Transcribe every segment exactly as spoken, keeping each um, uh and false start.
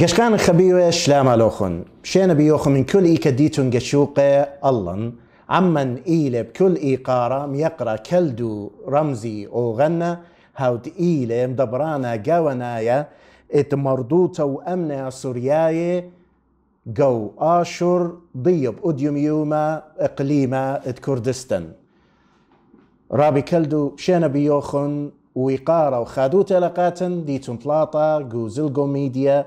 قشقان خبيرة شلام الوخن شين بيوخن من كل إيكا ديتون قشوقة اللن عمن إيلة بكل إيقارة ميقرأ كلدو رمزي أوغنة هاود إيلة مدبرانا قاونايا ات مردوطة وأمنة سورياية قو آشر ضيب أديوم يوما إقليمة ات كردستان رابي كلدو شين بيوخن وإيقارة وخادو تلقاتن ديتون طلاطة قو زلقو ميديا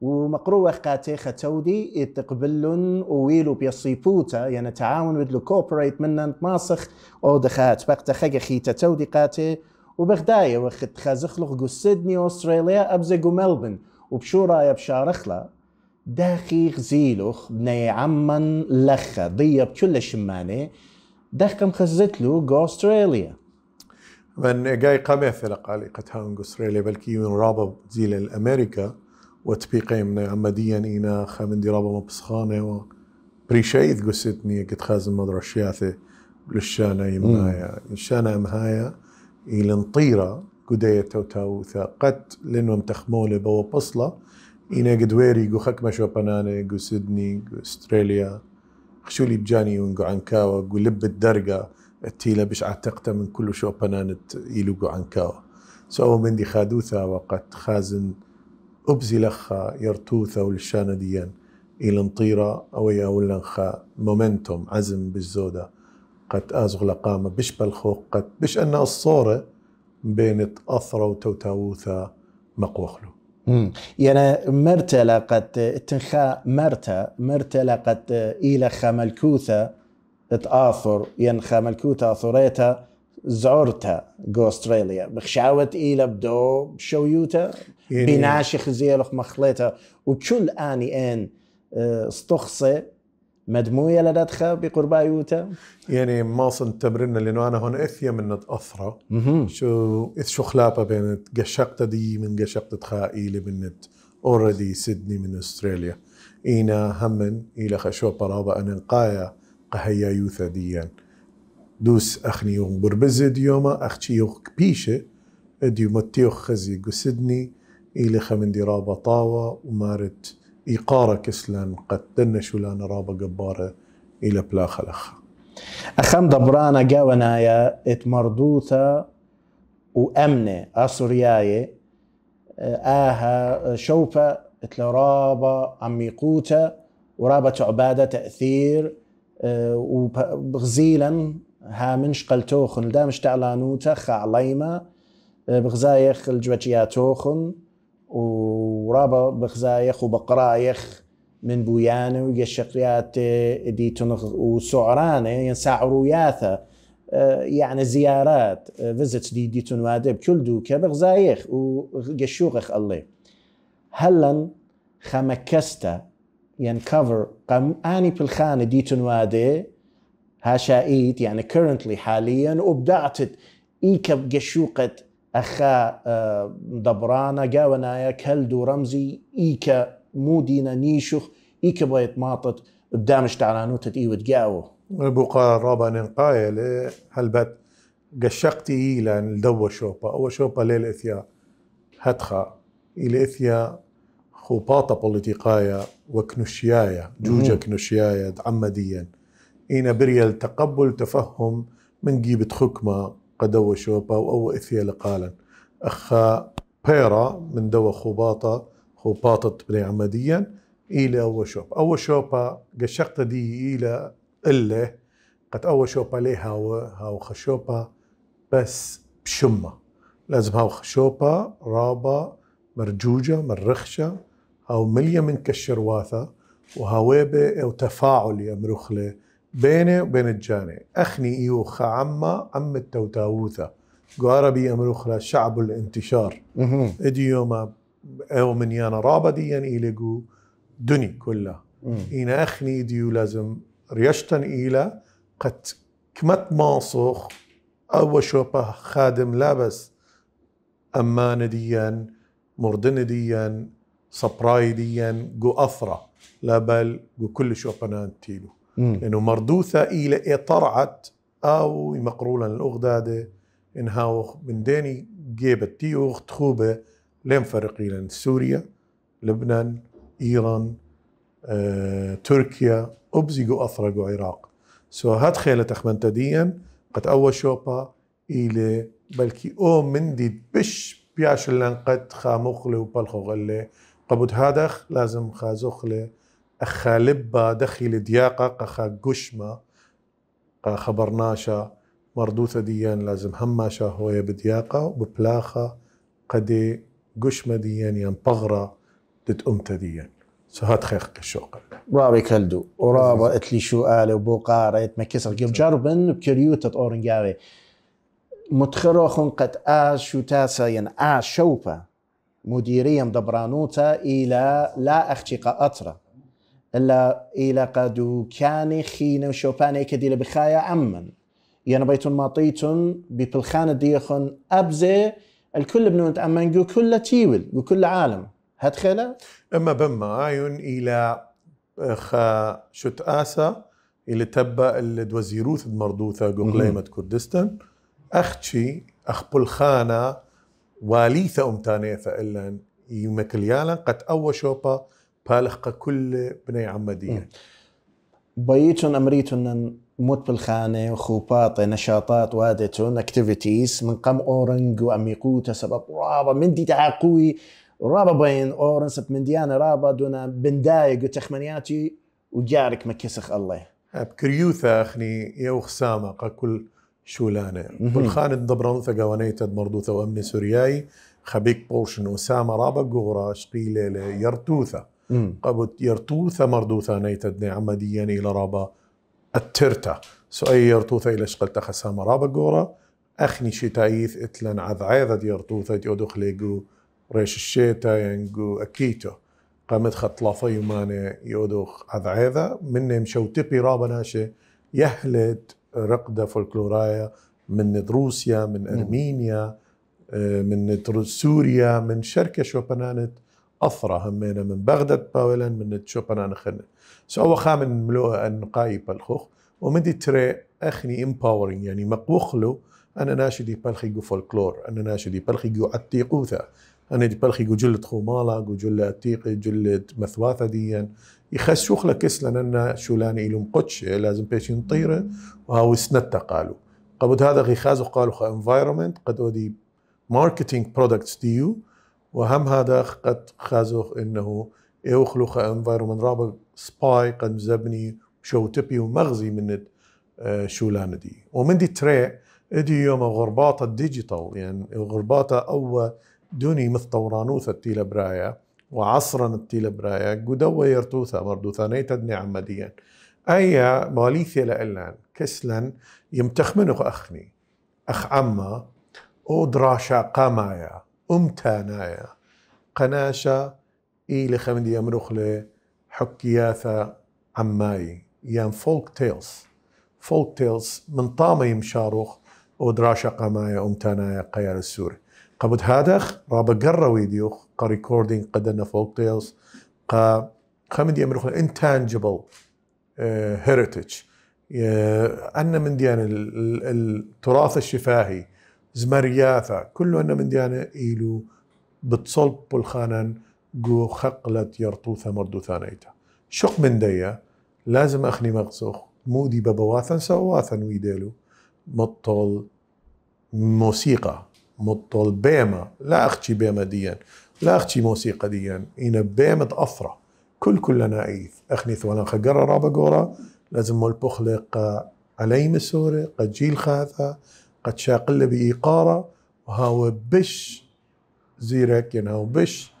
ومقروة قاتيخة تودي تقبلن وويلو بيصيبوتا يعني تعاون ودلو كوبريت منن ماسخ او دخات بقتا خاقة خيتا تودي قاتي وبغداية وخد خازخلق قو سيدني أستراليا أبزا قو ملبن وبشورايا بشارخلا داخيخ زيلوخ بني عمّن لخة ضيب كل شماني داخكم خزتلو قو أستراليا من جاي قامي فرق على قتهاون قو أستراليا بلكي ينرابب زيلا الأمريكا وتبيقي من عمديا إنا خامن درابة مبسخانة و بريشايد قسيتني قد خازن مدرشياثي للشانة يمنايا الشانة مهايا إلى نطيرة قدية توتاوثا قد لنوم تخمولة بو بصلة إنا قد ويري قو خكمة شو بنانة قو سيدني قو استراليا خشولي بجاني ونقو عنكاوة قو لب الدرقة التيلة بشعة تقتا من كل شو بنانة إلو قو عنكاوة سو مندي خادوثا وقد خازن أبزي لخا يرتوثا ولشانا ديان إلى نطيرة أو يا ولنخا مومنتوم عزم بالزودة قد أزغ لقامة بش بالخوق قد بش أن الصورة بين أثرة وتوتاوثا مقوخلو يعني مرتلة قد تنخا مرتا مرتلة قد إلى خا ملكوثا تآثر ينخا ملكوثا أثريتا زعرتا جو أستراليا بخشاوت إلى بدو بشويوتا يعني بناشخ زيلوخ مخليتا وكل آني آن استخصي مدموية لدتخا بقربايوتا يعني ما صن تمرنا لأنه أنا هون إثيا من أثرة شو إث شو خلابة بين قشقت دي من قشقت تخائلي من أوردي سيدني من أستراليا إنا همن إلى خشوة برابة أن القاية قهيا يوثا ديان دوس أخني يوم بربزي ديوما أختي يوخ كبيشة ديومتيوخ خزي قو سيدني إلي خمن دي رابا طاوة ومارت إيقارة كسلان قد دنشو لان رابا قبارة إلى بلاخ الأخ أخم دبرانا قاونايا اتمردوثة وأمنة أسورياية آها شوفة اتلا رابا عميقوتة ورابا تعبادة تأثير وبغزيلا ها منش قلتوخن دامش تعلانوتا خا عليما بغزايخ الجواتياتوخن ورابا بغزايخ وبقرايخ من بويانه ويشقيات ديتونخ وسعرانه ينسعرو ياثا يعني زيارات فيزت دي ديتون وادب كل دوكا بغزايخ وقشوغخ الله هلا خمكستا ينكفر قم اني بالخانه ديتون وادي هاشايت يعني كرنتلي حاليا وابدعت ايكب قشوقه اخا دبرانا قاونايا كلدو رمزي ايكا مودينا نيشخ ايكا بايت ماطت بدامش تعلانوتت ايوت قاو البقا رابا ننقايل هلبت قشقتي اي لان دو شوبا او شوبا ليل اثيا هتخا الى اثيا خوباطة بوليتيقايا وكنوشيايا جوجا كنوشيايا عمديا إينا بريال تقبل تفهم من جيبة خكمة قدوة شوبا وأو إثيا لقالا أخا بيرا من دوا خوباطة خوباطة بني عمديا إلى أو شوبا أو شوبا قشقت دي إلى إله قد أو شوبا ليها هاو خشوبا بس بشمة لازم هاو خشوبا رابا مرجوجة مرخشة أو مليا من كالشرواثة وهوابة أو تفاعل يا مرخلة بيني وبين الجاني أخني إيو خا عما عم التوتاوثة قو عربي يا مرخلة شعب الانتشار إديوما أو من يانا رابديا إلي قو دني كلها إناخني ديو لازم ريشتن إلى قد كمت ماصخ أو شوبه خادم لابس أمان ديا مردن ديا صبراي ديا جو أثرة لا بل جو كل شوبنان تيلو لأنه مردوثة إلى طرعت أو مقرولا الأغدادة إنها من ديني جيبت تيوغ تخوبة لم فرق إلى سوريا لبنان إيران آه، تركيا أبزيقوا أثرقوا عراق سو هاد خيلة أخمنتا ديا قد أول شوبا إلي بلكي أو من دي بش بياش اللان قد خاموخلي وبالخوغلي قبود هادخ لازم خازوخلي أخالبا دخل دياقة قخا قشمة قخبرناشا مردوثة ديا لازم هماشا هوية بدياقة وببلاخة قدي قشمة ديا ينبغرة تتأمتا ديا سهات خيخك الشوق رابي كلدو ورابا اتلي شو آله وبوقارة يتمكسر كيف جربن بكريوتة أورنجاري متخروخن قد آش شو تاسا ين آش شوبة مديريا دبرانوتا إلى لا أختيقة أطرة إلا إلى قدو كان خينا وشوباني كديل بخايا أمن يعني بيتون ماطيتون ببلخان ديخن أبزي الكل بنو نتأمن جو كل تيول جو كل عالم هاد خيلة؟ اما بما عاين الى خا شت اسا اللي تبا الدوزيروث المردوثه قليمه كردستان اختي اخبل خانه واليثه امتانيه فالن يمكليالا قد اول شوبا بالخ كل بني عمديه بيتون امريتون موت بالخانه وخوباط نشاطات وادتون اكتيفيتيز من قم اورنج واميقوتا سبب رابا من دي تعاقوي رابا بين اورنس من ديانا رابا دونا بندايق وتخمنياتي وجارك مكسخ الله بكريوثا اخني يا وخسامه كل شولانه بالخان الدبرانوثا قوانيت مردوثا وامن سورياي خبيك بورشن وسامه رابا قوراش قيل يرتوثا قبت يرتوثا مردوثا نيت عمديا الى رابا الترتا سؤال يرتوثا الى شقلت خسامه رابا قورا اخني شتايث اتلن عذعاذه يرتوثا يدخليقو ريش الشيتا ينقو أكيتو قامت خطلافة يمانة يودوخ عذعيذة مني مشوتبي رابا ناشي يهلت رقدة فولكلورايا من روسيا من أرمينيا من سوريا من شركة شوبنانت أثرة همينة من بغداد باولا من شوبنان خنة سوى خامن ملوها أن قاي بالخوخ ومدي تري أخني إمباورينج يعني مقوخلو أنا ناشي دي بالخيقو فولكلور أنا ناشي دي بالخيقو عتيقوثة أنا دي بالخي جلة خمالة جلة أتيقي جلة مثواثة ديا يخس شوخ لكس لأننا شولاني إلهم قدش لازم بيش ينطيره وهاو سنتا قالوا قبل هذا غي خازو قالوا خا انفايرمنت قد ودي ماركتينج برودكتس ديو وهم هذا قد خازو إنه يوخلو خا انفايرمنت رابع سباي قد مزبني شو تبي ومغزي من شولانة دي ومن دي تري دي يوم غرباطة ديجيتال يعني غرباطة أو دوني مثل طورانوثة التيلة برايا وعصرا التيلة برايا قدوة يرتوثة مردوثة نيتدني عمديا أي ماليثي لألان كسلا يمتخمنه أخني أخ عما أودراشا قامايا أمتانايا قناشا إيلي خمدي أمرخلي حكياثة عماي يان فولك تيلز فولك تيلز من طامة يمشاروخ أودراشا قامايا أمتانايا قيار السوري قبض هادخ رابا قرا ويديوخ قا ريكوردينج قدنا فولك تيلز قا خمدي امرخنا انتانجبل هيريتج أن من ديان التراث الشفاهي زمرياثا كله أن من ديان إيلو بتصلب بالخانن جو خقلة يرطوثة مردوثانيتا شق من ديا لازم أخني مغسوخ مودي ببواثا سواثا ويديلو مطل موسيقى مطل بيما لا أختي بيما ديان لا أختي موسيقى ديان إن بيمة أثرة كل كلنا عيث أخني ثوانا خقرة رابا قورا لازم البخلق قا عليم السوري قد جيل خاثة قد شاقل بإيقارة وهاو بش زيرك ينهاو بش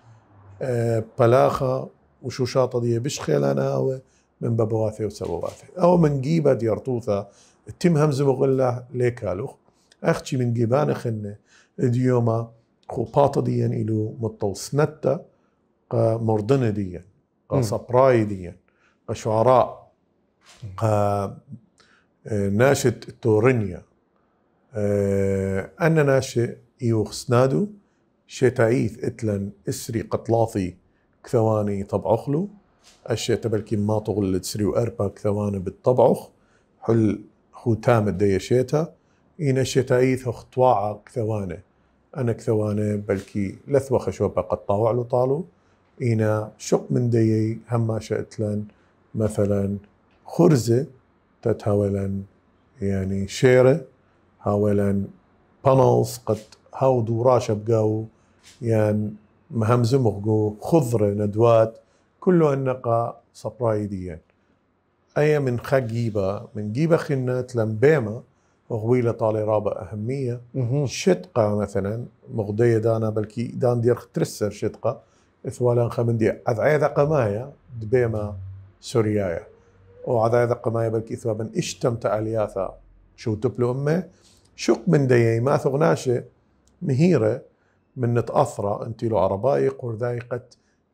آه بلاخة وشو شاطة دي بش خيلانا هاو من ببواثي وسبواثي أو من جيبة ديارتوثة التم همز مغلة ليكالوخ أختي من جيبان خنة ديوما خوباطة ديا إلو مطل سنتا قا مردنة ديا قا صبراي ديا الشعراء، ناشد تورينيا، أنا ناشئ إيوخ سنادو شتايث إتلن إسري قطلاثي كثواني طبعخلو أشي تبلكي ما طغل تسري وأربا كثواني بالطبعخ حل خوتام الدية شيتا إينا شتايث اخطواعة كثواني أنا كثواني بلكي لثوة خشوبة قد طاوعلو طالو إينا شق من ديي هما شئتلن مثلا خرزة تتهاولن يعني شيرة هاولن بانلز قد هاودو راشا بقاو يعني مهم زمغقو خضرة ندوات كله النقا صبرايديا أي من خجيبة من جيبة خنات لمبيمة وغويلة طالي رابة أهمية شتقة مثلا مغدية دانا بلكي دان دير ترسر شتقة إثوالا خمن دي أذعي ذقمايا دبيمة سوريايا وعذعي ذقمايا بلكي إثوابا إشتمت ألياثا شو تبلو أمي شق من دي ما ثغناشي مهيرة من نتأثرة انتي لو عربايق وذايقة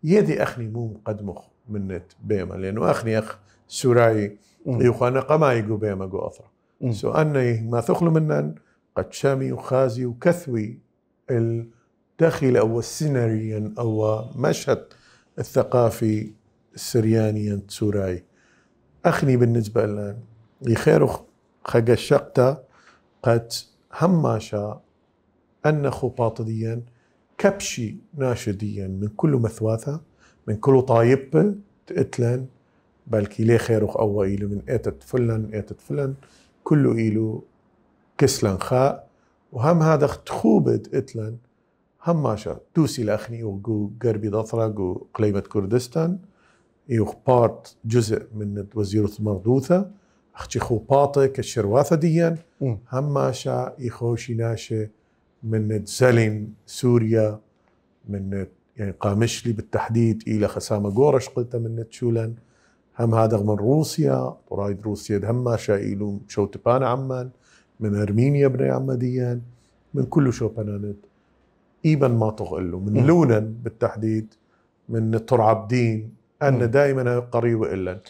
يدي أخني مو مقدمخ من نت بيما لأنه أخني أخ سوراي يخانا قمايقو بيما قو أثرة سو أني ما ثخلو منن قد شامي وخازي وكثوي الداخل أو السيناريا أو مشهد الثقافي السرياني سوراي أخني بالنسبة لنا يخيرو خقا شقتا قد هماشا أن خباطديا كبشي ناشديا من كل مثواثة من كل طايب تقتلن بلكي ليه خيرخ أوا إيلو من إيتت فلن إيتت فلن كله إيلو كسلن خاء وهم هذا تخوبة تقتلن هم ماشا توسي لأخني وقو قربي ضطرق وقليمة كردستان يوخ بارت جزء من وزيرة المرضوثة أختي خباطة كالشرواثة ديا هم ماشا يخوشي ناشي من زلين سوريا من يعني قامشلي بالتحديد إلى خسامة قورش قلت من شولن هم هذا من روسيا ورايد روسيا دهما شايلو شوتبان عمان من أرمينيا بني عمديان من كل شوبانانت إيبا ما تغلو من لونن بالتحديد من ترعبدين أن دائما قريبة إلا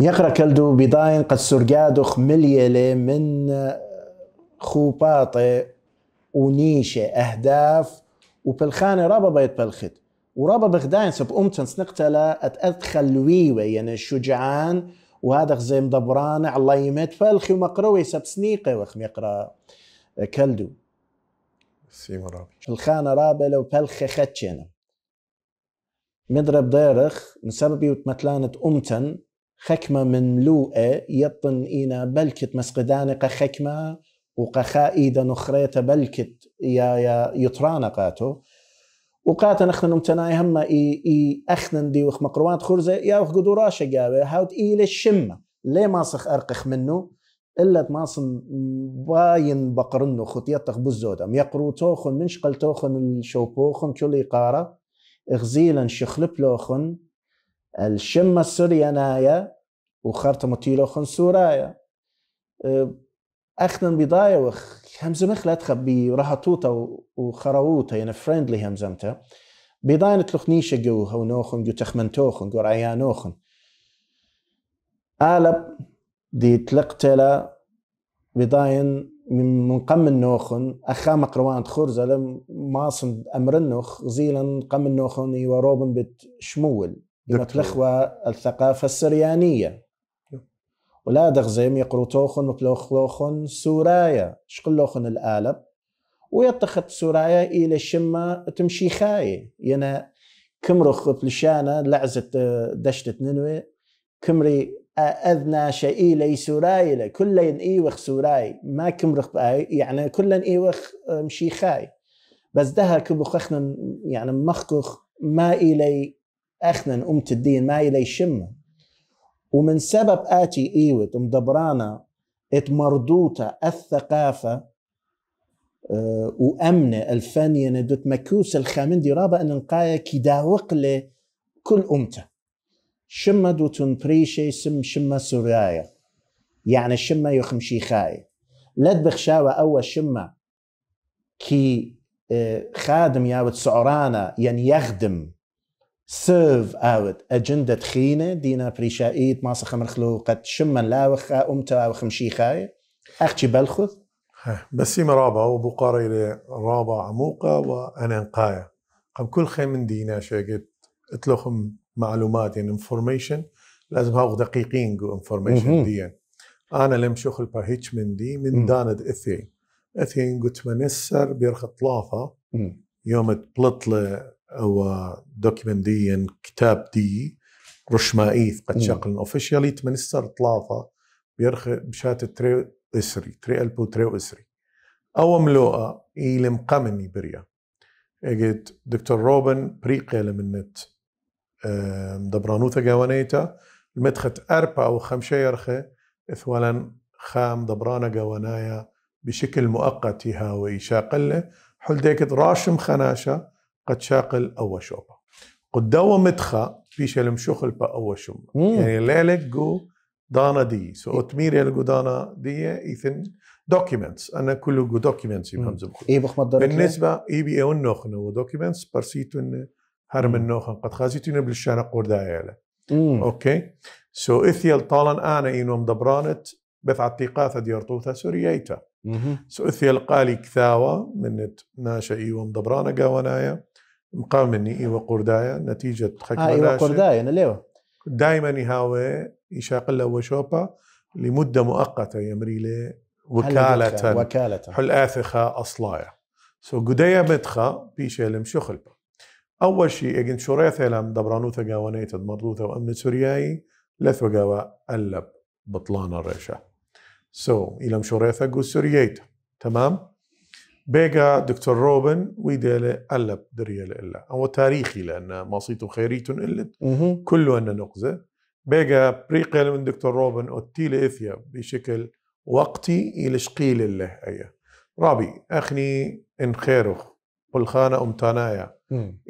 يقرأ كالدو بضاين قد سرقادو خمليلي من خوباطة ونيشة أهداف وبالخانة رابا بيت بالخد ورابا بغداين سب أمتنس نقتلا أتأدخل ويوة يعني شجعان وهذا زي مدبران الله يمت بالخي ومقروي سب سنيقة وخم يقرأ كلدو سيما رابي بالخانة رابا لو بالخي خدشنا مدرب ديرخ مسببي وتمتلانة أمتن خكمة من ملوءة يطن إينا بلكت مسقداني قخكمة وقخا إيدا نخريتا بلكت يا يا يطرانا قاتو وقاتا نخنا نمتناي هما إي إي أخنا دي وخ مقروات خرزة يا وخ قدوراشا قابة هاوت إي للشمة ليه ماصخ أرقخ منه إلا تماصن باين بقرنو خطيطخ بزودم يقرو توخن منشقل توخن الشوبوخن كل إقارة إغزيلا شخلب لوخن الشمة السوريانايا وخرطمتي لوخن سورايا أه أخنا بضاية وخ همزة مخلتها برهطوطة وخراوطة يعني فريندلي همزمتها بضاية نتلخنيشة جو هونوخن جو تخمنتوخن جو رعيانوخن قالب دي تلقتلا بضاية من منقمن نوخن أخا مقروان تخرزة لم ماصن أمرنوخ غزيلا قمن نوخن يوروبن بتشمول بمتلخوة الثقافة السريانية ولا دغزيم يقروتوخن وبلوخلوخن سورايا شقلوخن القالب ويتخط سورايا إلى الشمة تمشي خاية ينا كمرخ بلشانة لعزة دشت ننوي كمري أذنا شئيلي سورايا كل إيوخ سوراي ما كمرخ بأي يعني كل إيوخ مشي خاية بس دها كبخ أخنا يعني مخكخ ما إلي أخنا أمت الدين ما إلي شمة ومن سبب آتي إيوت مدبرانة اتمردوطة الثقافة أه وأمنة الفانية ندوت مكوس الخامن دي رابا أن نقايا كداوق لكل أمته شما دوتن بريشي سم شما سوريايا يعني شما يخم شيخاي لا تبخشاوة أول شما كي خادم ياوت سعرانة يعني يخدم سيرف اوت اجنده تخينه دينا بريشائيت ماسخه مخلوقه شما لاوخه امترا وخمشيخاي اختي بلخذ بسيمه رابعه وبقاره الى رابعه عموقه وانا نقايه قم كل خي من دينا شاقت اتلخم معلومات يعني انفورميشن لازم هاو دقيقين جو انفورميشن دي انا لم شخل باهيتش من دي من داند اثي اثي قلت منسر بيرخ طلافه يوم تبلطله او دوكيمنتيا كتاب دي رشمائيث قد شقل اوفيشيالي تمنستر طلافه بيرخ بشات تري اسري تري البو تري اسري او ملوءه يلم قمني بريا اجت دكتور روبن بريقيل منت دبرانوثا قوانيتا المدخت اربع او خمسه يرخه اثولا خام دبرانا قوانايا بشكل مؤقت هاوي شاقله حل ديكت راشم خناشه قد شاقل أول شوبة قد دوا مدخا بيش المشوخل با أول شوبة يعني ليلك جو دانا دي سو أتميري لقو دانا دي إيثن دوكيمنتس أنا كله جو دوكيمنتس إيه بخمد دارك بالنسبة إيه بي أون نوخن هو دوكيمنتس برسيتو هرم النوخن قد خازيتو نبل الشانة قردايا أوكي سو إثيال طالا أنا إنو مدبرانت بث عتيقاثة ديارتوثة سوريايتا سو إثيال قالي كثاوة منت ناشا إيو مدبرانا قاونايا مقامني ايوه قردايه نتيجه حكمه آه ايوه قردايه ليوه دائما يهاوي يشاقل له شوبا لمده مؤقته يمري له وكاله وكاله حل اثخه اصلايه سو قديه مدخه بيش المشخل اول شيء اجن شريثه لم دبرانوثه قاونيت مرضوثه وامن سورياي لثوقوا قلب بطلان الريشه سو الى مشريثه جو سوريايته تمام بيجا دكتور روبن ويديله قلب دريال إلا هو تاريخي لأن مصيته خيريت إلت كله أن نقزة بيجا بريقل من دكتور روبن أتيل إثيا بشكل وقتي يلشقيل إله أيه رابي أخني إن خيره بالخانة أم تانايا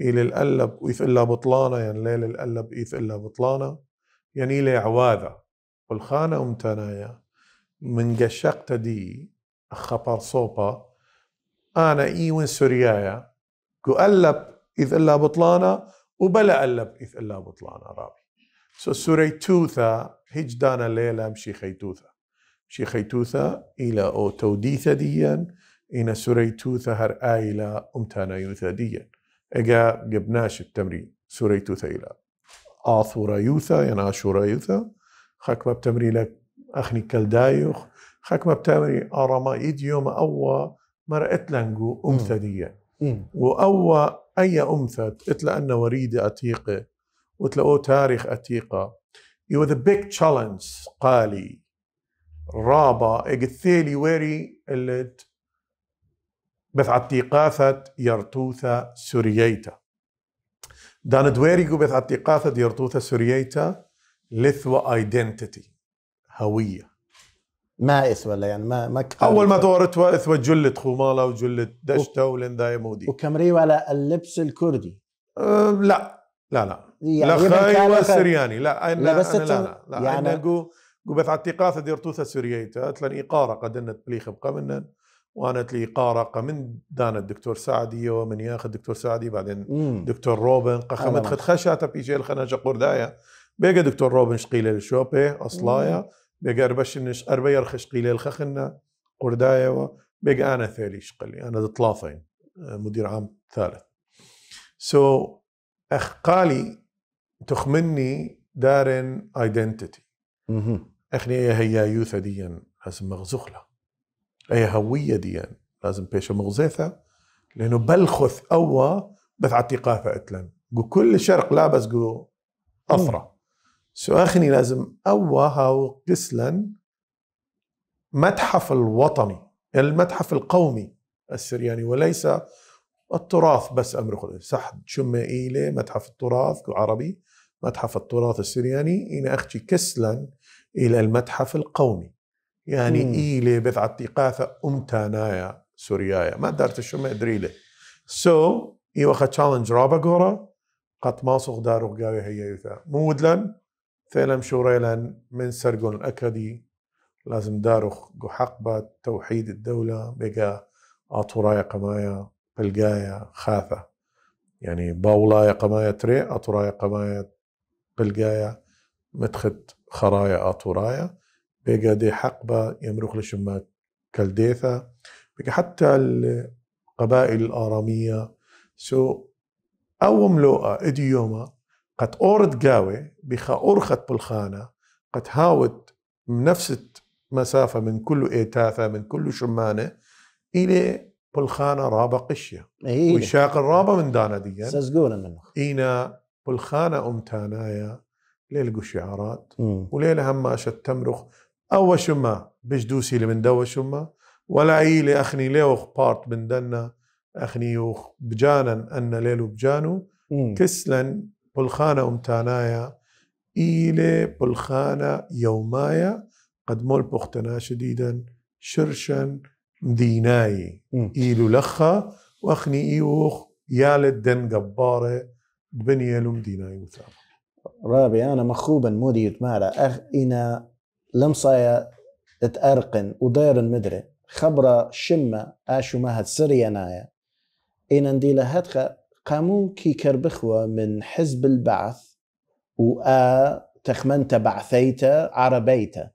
إلى القلب ويث إلا بطلانة يعني ليل القلب إيث إلا بطلانة يعني إلى عواذة بالخانة أم تانايا من قشقت دي خبر صوبة أنا إيوان سوريايا قلب إذ إلا بطلانة وبلا قلب إذ إلا بطلانة رابي سو سوري توثا هجدانا ليلة مشي خيتوثا مشي خيتوثا إلى أو توديثا ديا إنا سوري توثا هر آيلة أمتانا يوثا ديا إجا قبناش التمرين سوري توثا إلى آثورا يوثا يعني آشورا يوثا خاكما بتمرين لك أخني كالدايوخ خاكما بتمرين آراما إيديوم أو مرأت لنجو أمثدية وأوى أي أمثد اتلا أن وريدة أتيقة وتلاقوا تاريخ أتيقة يو ذا بيج تشالنج قالي رابا اجثيلي ويري اللي بث عتيقاثة يرتوثة سورييتا داند ويري جو بث عتيقاثة يرتوثة سورييتا لثوى ايدنتيتي هوية ما إث ولا يعني ما ما أول ما دورت وإث وجلة خمالة وجلة دشتة ولنداي مودي وكمري ولا اللبس الكردي أه لا لا لا يعني لا خاي ولا سرياني لا أنا لا بس أنا لا لا, لا يعني أنا جو جو بث عتيقاثة ديرتوثة سوريايتا أتلن إيقارة قدنت بليخ بقى منن وأنا تلي إيقارة قمن دان الدكتور سعدي ومن ياخذ دكتور سعدي بعدين مم. دكتور روبن قخمت خد خشاتا بيجي الخناجة قردايا بيجا دكتور روبن شقيلة للشوبة أصلايا بيقار باش نش أربع يرخش قيلة الخخنة قردايا و بيقى أنا ثالي شقلي أنا ضطلافين مدير عام ثالث سو so, أخقالي تخمني دارن ايدنتيتي أخني أي هيا يوثا ديا لازم مغزوخلة أي هوية ديا لازم بيش مغزيثة لأنه بلخث أوى بث عتيقاثة أتلن كل شرق لابس جو أثرة سو أخني لازم أوها وقسلا متحف الوطني المتحف القومي السرياني وليس التراث بس أمره سحد شمه إيلي متحف التراث عربي متحف التراث السرياني إن أختي كسلا إلى المتحف القومي يعني مم. إيلي بث عتيقاثة أمتانايا سوريايا ما دارت شمه أدريله سو so, إيوخا تشالنج رابا قورا قد ماصغ دارو قاوي هي يوثا مودلا ثالم شوريلا من سرقون الأكدي لازم داروخ جو حقبة توحيد الدولة بقى آطورايا قمايا بلقايا خاثة يعني باولايا قمايا تري أطرايا قمايا بلقايا متخت خرايا أطرايا بيقى دي حقبة يمرخ لشمات كالديثة بيقى حتى القبائل الآرامية سو أو ملوءة إديوما قد أورد قاوي بخا أرخت بالخانة قد هاود نفس مسافة من كل إيتاثة من كل شمانة إلى بالخانة رابة قشية إيه. ويشاق الرابة من دانا ديان سازقونا منه إينا بالخانة أمتانايا ليلقوا شعارات وليلة هما أشد تمرخ أو شما بجدوسي لمن دو شما ولا إيلي أخني ليوخ بارت من دنا أخني يوخ بجانا أن ليلو بجانو مم. كسلا بالخانة أمتانايا إيلي بالخانة يومايا قد ملبختنا شديدا شرشا مديناي إيلو لخا وأخني إيوخ يالد دن قبارة بنيالو مديناي وثابة رابي أنا مخوبا مودي يتمارى أخ إنا لمصايا تأرقن ودير مدري خبرة شمة أشو مهد سريانايا إنا نديلها هدخا قامون كي كربخوة من حزب البعث وآ تخمنت بعثيتا عربيتا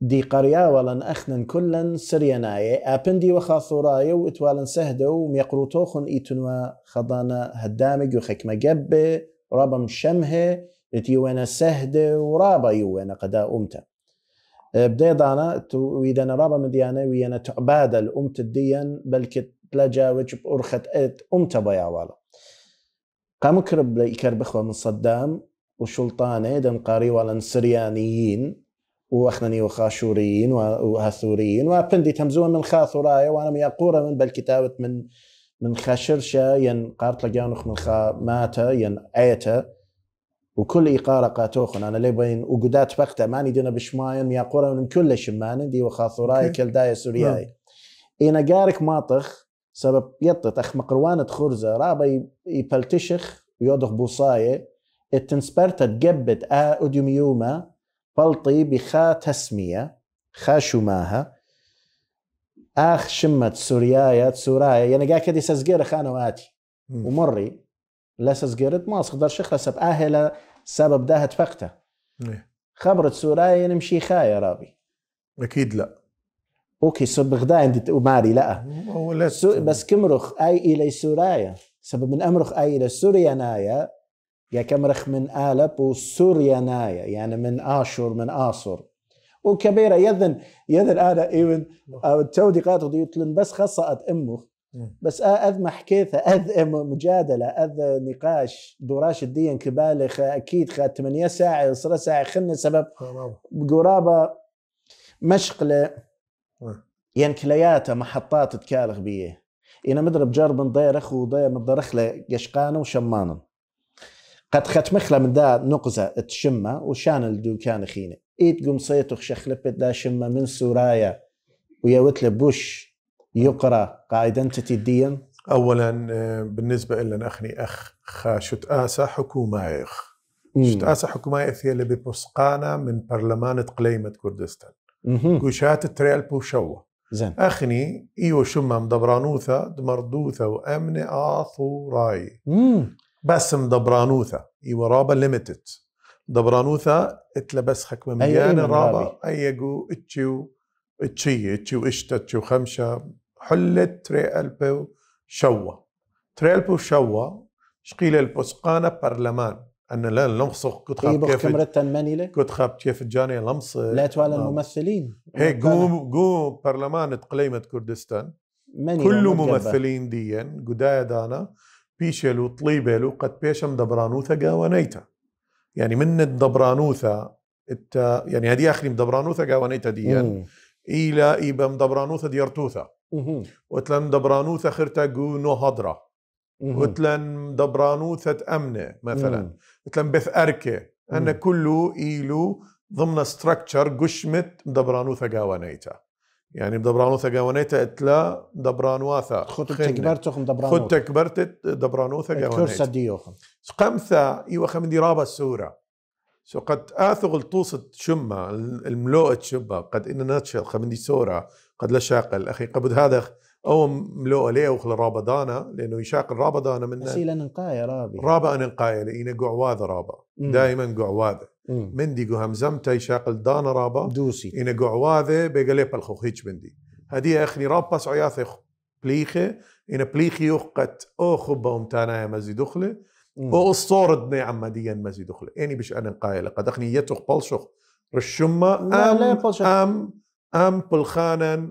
دي قرية ولن أخنن كلن سريانايا أبندي وخاثورايا وإتوالن سهدو وميقروطوخن إيتنوا خضانا هدامج وخكمة جبه رابا مشمها تيوانا سهدة ورابا يوانا قدا أمتا بدايضانا ويدانا رابا مديانا ويانا تعبادة الأمت الديان بلكت تلاجا وجب أرخت أمتا بيعوالا قام كرب يكربخوا من صدام وشلطانة دن قاري ولن سريانيين واخنني وخاشوريين وهاثوريين وابندي تمزون من خاثورايا وانا ميقورة من بالكتاوة من من خاشرشا ين قارت لجانوخ من خاماتا ين عيتا وكل إقارة قاتوخن أنا لي بين وجودات وقتا ماني دينا بشماين يا قرى من كل شمان دي وخاثوراي كلدايا سورياي إنا جارك ماطخ سبب يطت أخ مقروانة خرزة رابا يبلتشخ ويودخ بوصاية التنسبرتا تجبت آ أديوميوما بلطي بخا تسمية خاشماها اخ شمت سوريايا سورايا يعني قاعد كدي سزقير خانه واتي ومري لا سزقيرت ما اقدر شخله سب اهله سبب دهت فقته خبرت سورايا نمشي خايا رابي اكيد لا اوكي سب غدا عندي وماري لا ولا بس كمرخ اي الى سورايا سبب من امرخ اي الى سوريانايا يا كمرخ من آلب وسوريانايا يعني من اشور من اصور وكبيره يذن يذن انا ايفن تودي قاطو ديتلن بس خصأت امه بس اذ ما حكيتها اذ مجادله اذ نقاش دوراش الدين كبالغ اكيد خا ثمانية ساعه عشرة ساعه خلنا سبب قرابه مشقله ينكلياته محطات تكالغ بيه انا مدرب جرب نضير اخو ضير مضرخله قشقانه وشمانه قد ختمخله من دا نقزه تشمه وشان الدكان خينه ايت قمصيتو شخلبت دا شمه من سورايا وياوتلي بوش يقرا قايدنتي الدين اولا بالنسبه لنا اخني اخ خاشت اسا حكومايخ شت اسا حكومايخ هي اللي ببسقانه من برلمان قليمه كردستان قوشات تريل بوشوا زين اخني ايو شمه مدبرانوثه دمردوثه وامنه اثو راي بس مدبرانوثه ايو رابا ليميتد دبرانوثا اتلبس حكمه مليانه رابا ايجو اتشيو اتشي اتشيو اشتا اتشيو خمشه حلت تري البو شوا تري البو شوا شقيل البسقانه برلمان ان لا لمصق كنت خاب كيف كنت خاب كيف جاني لمص لا توالى الممثلين هي جو جو برلمان قليمه كردستان كل ممثلين ديا قدايا دانا بيشلو طليبلو قد بيشم دبرانوثا قاونيتا يعني من الدبرانوثة الت... يعني هدي اخري مدبرانوثة قاونيتا ديا الى ايبا مدبرانوثة ديرتوثة وتلن مدبرانوثة خرتا جو نو هضرة وتلن مدبرانوثة امنة مثلا وتلن بث اركة ان كله ايلو ضمن ستراكشر قشمت مدبرانوثة قاونيتا يعني مدبرانوثة قاونيتا اتلا مدبرانوثة خد تكبرتوخ مدبرانوثة خد تكبرت دبرانوثة قاونيتا كرسة ديوخم قمثة ايوه خمن دي رابا السورة سو قد اثغل طوصت شمة الملوءة شبة قد ان ناتشل خمن دي سورة قد لا شاقل اخي قبل هذا او ملو ليه وخل رابضانا لانه يشاق الرابضانا من اسيل انقايه رابي رابا انقايه لانه قعواذ رابا دائما قعواذ مندي همزمته يشاق الدانا رابا دوسي انه قعواذ بقلب الخوخيج مندي هدي اخني رابا سعياث بليخه انه بليخي وقت او خبهم تانا مزي دخله او الصورد عمديا مزي دخله اني بش انا انقايه لقد اخني يتخ بلشخ رشما ام ام ام بالخانن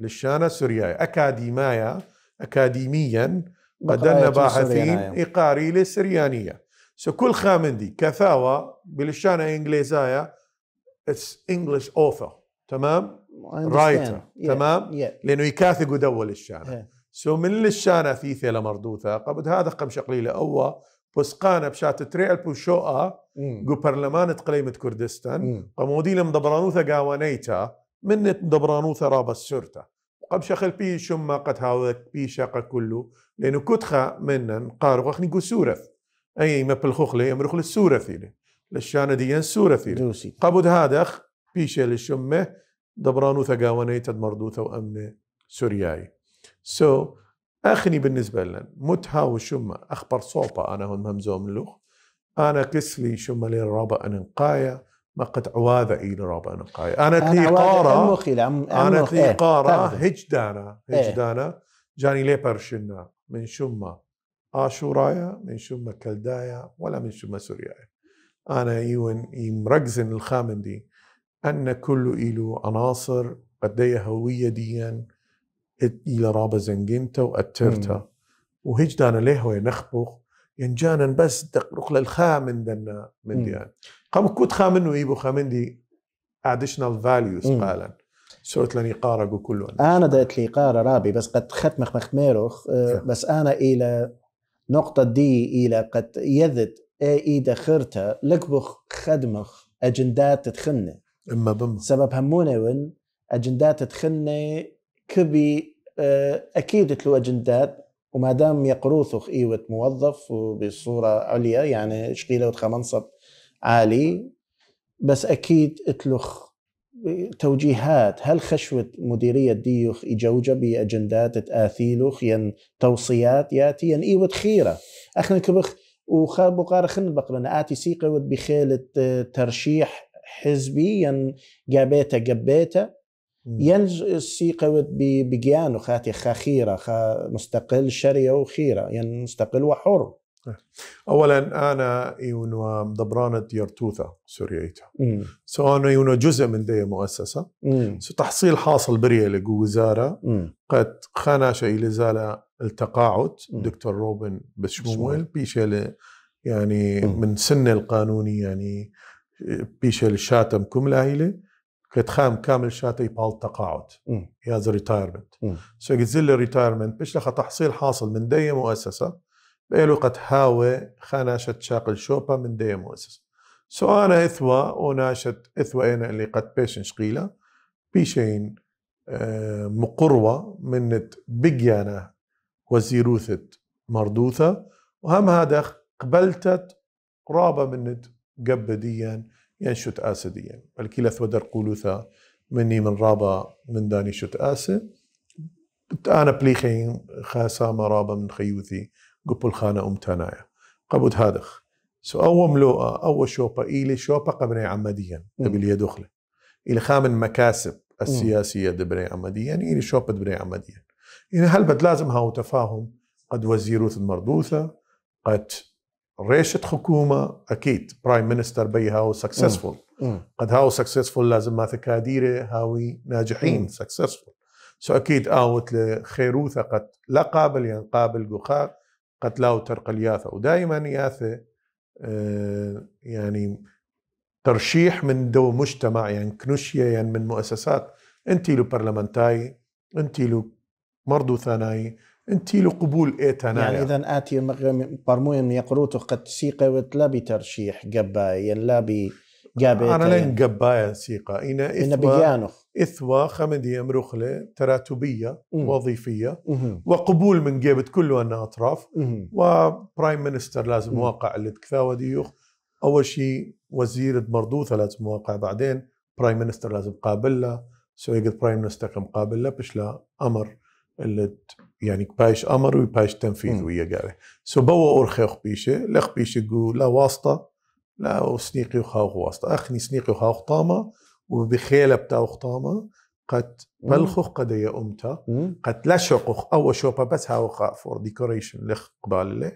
للشانة سوريايا أكاديمايا أكاديميا قدنا باحثين إقاري للسريانية سو كل خامندي كثاوة بالشانة إنجليزايا it's English author تمام رايتر yeah. تمام yeah. لأنه يكاثق دول الشانة yeah. سو من للشانة ثيثة لمردوثة قبل هذا قمش قليلة أول بسقانة بشات تريعل بوشوءة جو برلمان تقليمة كردستان قمودي لمدبرانوثة قاوانيتا من دبرانو ثراب السرطة وقب شخل بي شما قد هاوذك بي شاقة كله لأنه كتخة منن قارو أخني قو سورث أي مبل خخلي يمرخل السورة ثيلي للشانة ديان سورة ثيلي قبض هادخ بي شال الشمه دبرانو ثقاواني تدمردوثة وأمن سورياي سو so, أخني بالنسبة لن متهاو شما أخبر صوبة أنا هون همزوم لوخ أنا كسلي شما لين رابا أنقايا ما قد عواذة إلى رابع نقاية أنا تلي قارة أنا تلي إيه. قارة هجدانا هجدانا إيه. جاني لي برشنا من شما آشورايا من شما كلدايا ولا من شما سوريايا أنا يون يمركزن الخامن دي أن كل إلو عناصر قد هوية ديا إلى رابع زنجنتا وأترتا وهجدانا ليه وينخبخ ينجانا بس دقرق للخامن دنا من ديان قام كنت خامنو يبو خامندي اديشنال فاليوز قالا سوت لاني قارقو كله انا دات لي قاره رابي بس قد ختم مخميروخ بس انا الى نقطه دي الى قد يذد اي دخرتها لكبخ خدمخ اجندات تخنه اما بم سبب همونه ون اجندات تخنه كبي اكيد تلو اجندات وما دام يقروثخ ايوه موظف وبصوره عليا يعني شقيله وتخ منصب عالي بس اكيد اتلخ توجيهات هل خشوه مديريه ديوخ يجوجه باجندات تاثيلوخ ين توصيات ياتي ين ايوه خيره اخن كبخ وخاب وقار خن بقلنا اتي سيقه بخيله ترشيح حزبي ين جابيته جبيته ين سيقه بجيان وخاتي خخيره خا مستقل شريه وخيره ين مستقل وحر اولا انا يونو مدبرانه يرتوثه سوريايتها سو انا يونو جزء من دي مؤسسه سو تحصيل حاصل بريه لجو وزاره قد خناشه الى زاله التقاعد دكتور روبن بشمويل بيشل يعني مم. من سن القانوني يعني بيشل شاتم كملاهيله قد خام كامل شاتي بالتقاعد يا ذا ريتايرمنت سو جزل ريتايرمنت بيش لها تحصيل حاصل من دي مؤسسه بإلو قد هاوي خاناشة شاقل شوبا من دي مؤسس سو أنا إثوى وناشت إثوى أنا اللي قد بيشن شقيلة بيشين آه مقروة من بقيانا وزيروثة مردوثة وهم هذا قبلتت رابة من قبديا ينشت آسديا الكلا ثوى در قولوثة مني من رابة من داني شت آسد أنا بليخين خاسامة رابة من خيوثي قبل خانة أم تنايا قبض هادخ سو أول ملوءة أول شوبة إلي شوبة قبني عمديا قبل يدخله إلي خامن مكاسب السياسية دبني عمديا إلي شوبة دبني عمديا إلي هلبت لازم هاو تفاهم قد وزيروث المرضوثة قد ريشة حكومة أكيد برايم مينستر بي هاو سكسسفول قد هاو سكسسفول لازم ما ثكاديري هاوي ناجحين سكسسفول سو أكيد آوت لخيروثة قد لا قابل ينقابل قخار قد لاو ترقى الياثة ودائما ياثة آه يعني ترشيح من دو مجتمع يعني كنوشيا يعني من مؤسسات انتي لو برلمانتاي انتي لو مرضو ثناي انتي لقبول ايه تنايا يعني اذا اتي برموين يقروتو قد سيقه وتلابي ترشيح قباي يلابي قابي انا لين قباي سيقه انا اثوى اثوى خمدي امرخله تراتبيه مم. وظيفيه مم. وقبول من جيبت كله أن اطراف مم. وبرايم مينستر لازم واقع اللي تكثاوى ديوخ اول شيء وزير مردوثه لازم واقع بعدين برايم مينستر لازم قابله سويقت برايم مينستر قابله باش لا امر اللي يعني بايش امر وبايش تنفيذ ويا قاله سو بو اورخخ بيشه لخ بيشه قول لا واسطه لا سنيقي وخاوخ واسطه اخني سنيقي وخاوخ طامه وبخيله بتاع خطامه قد بلخخ قد يا امتا قد لا شقخ او شوبا بس هاو فور ديكوريشن لخ قبال له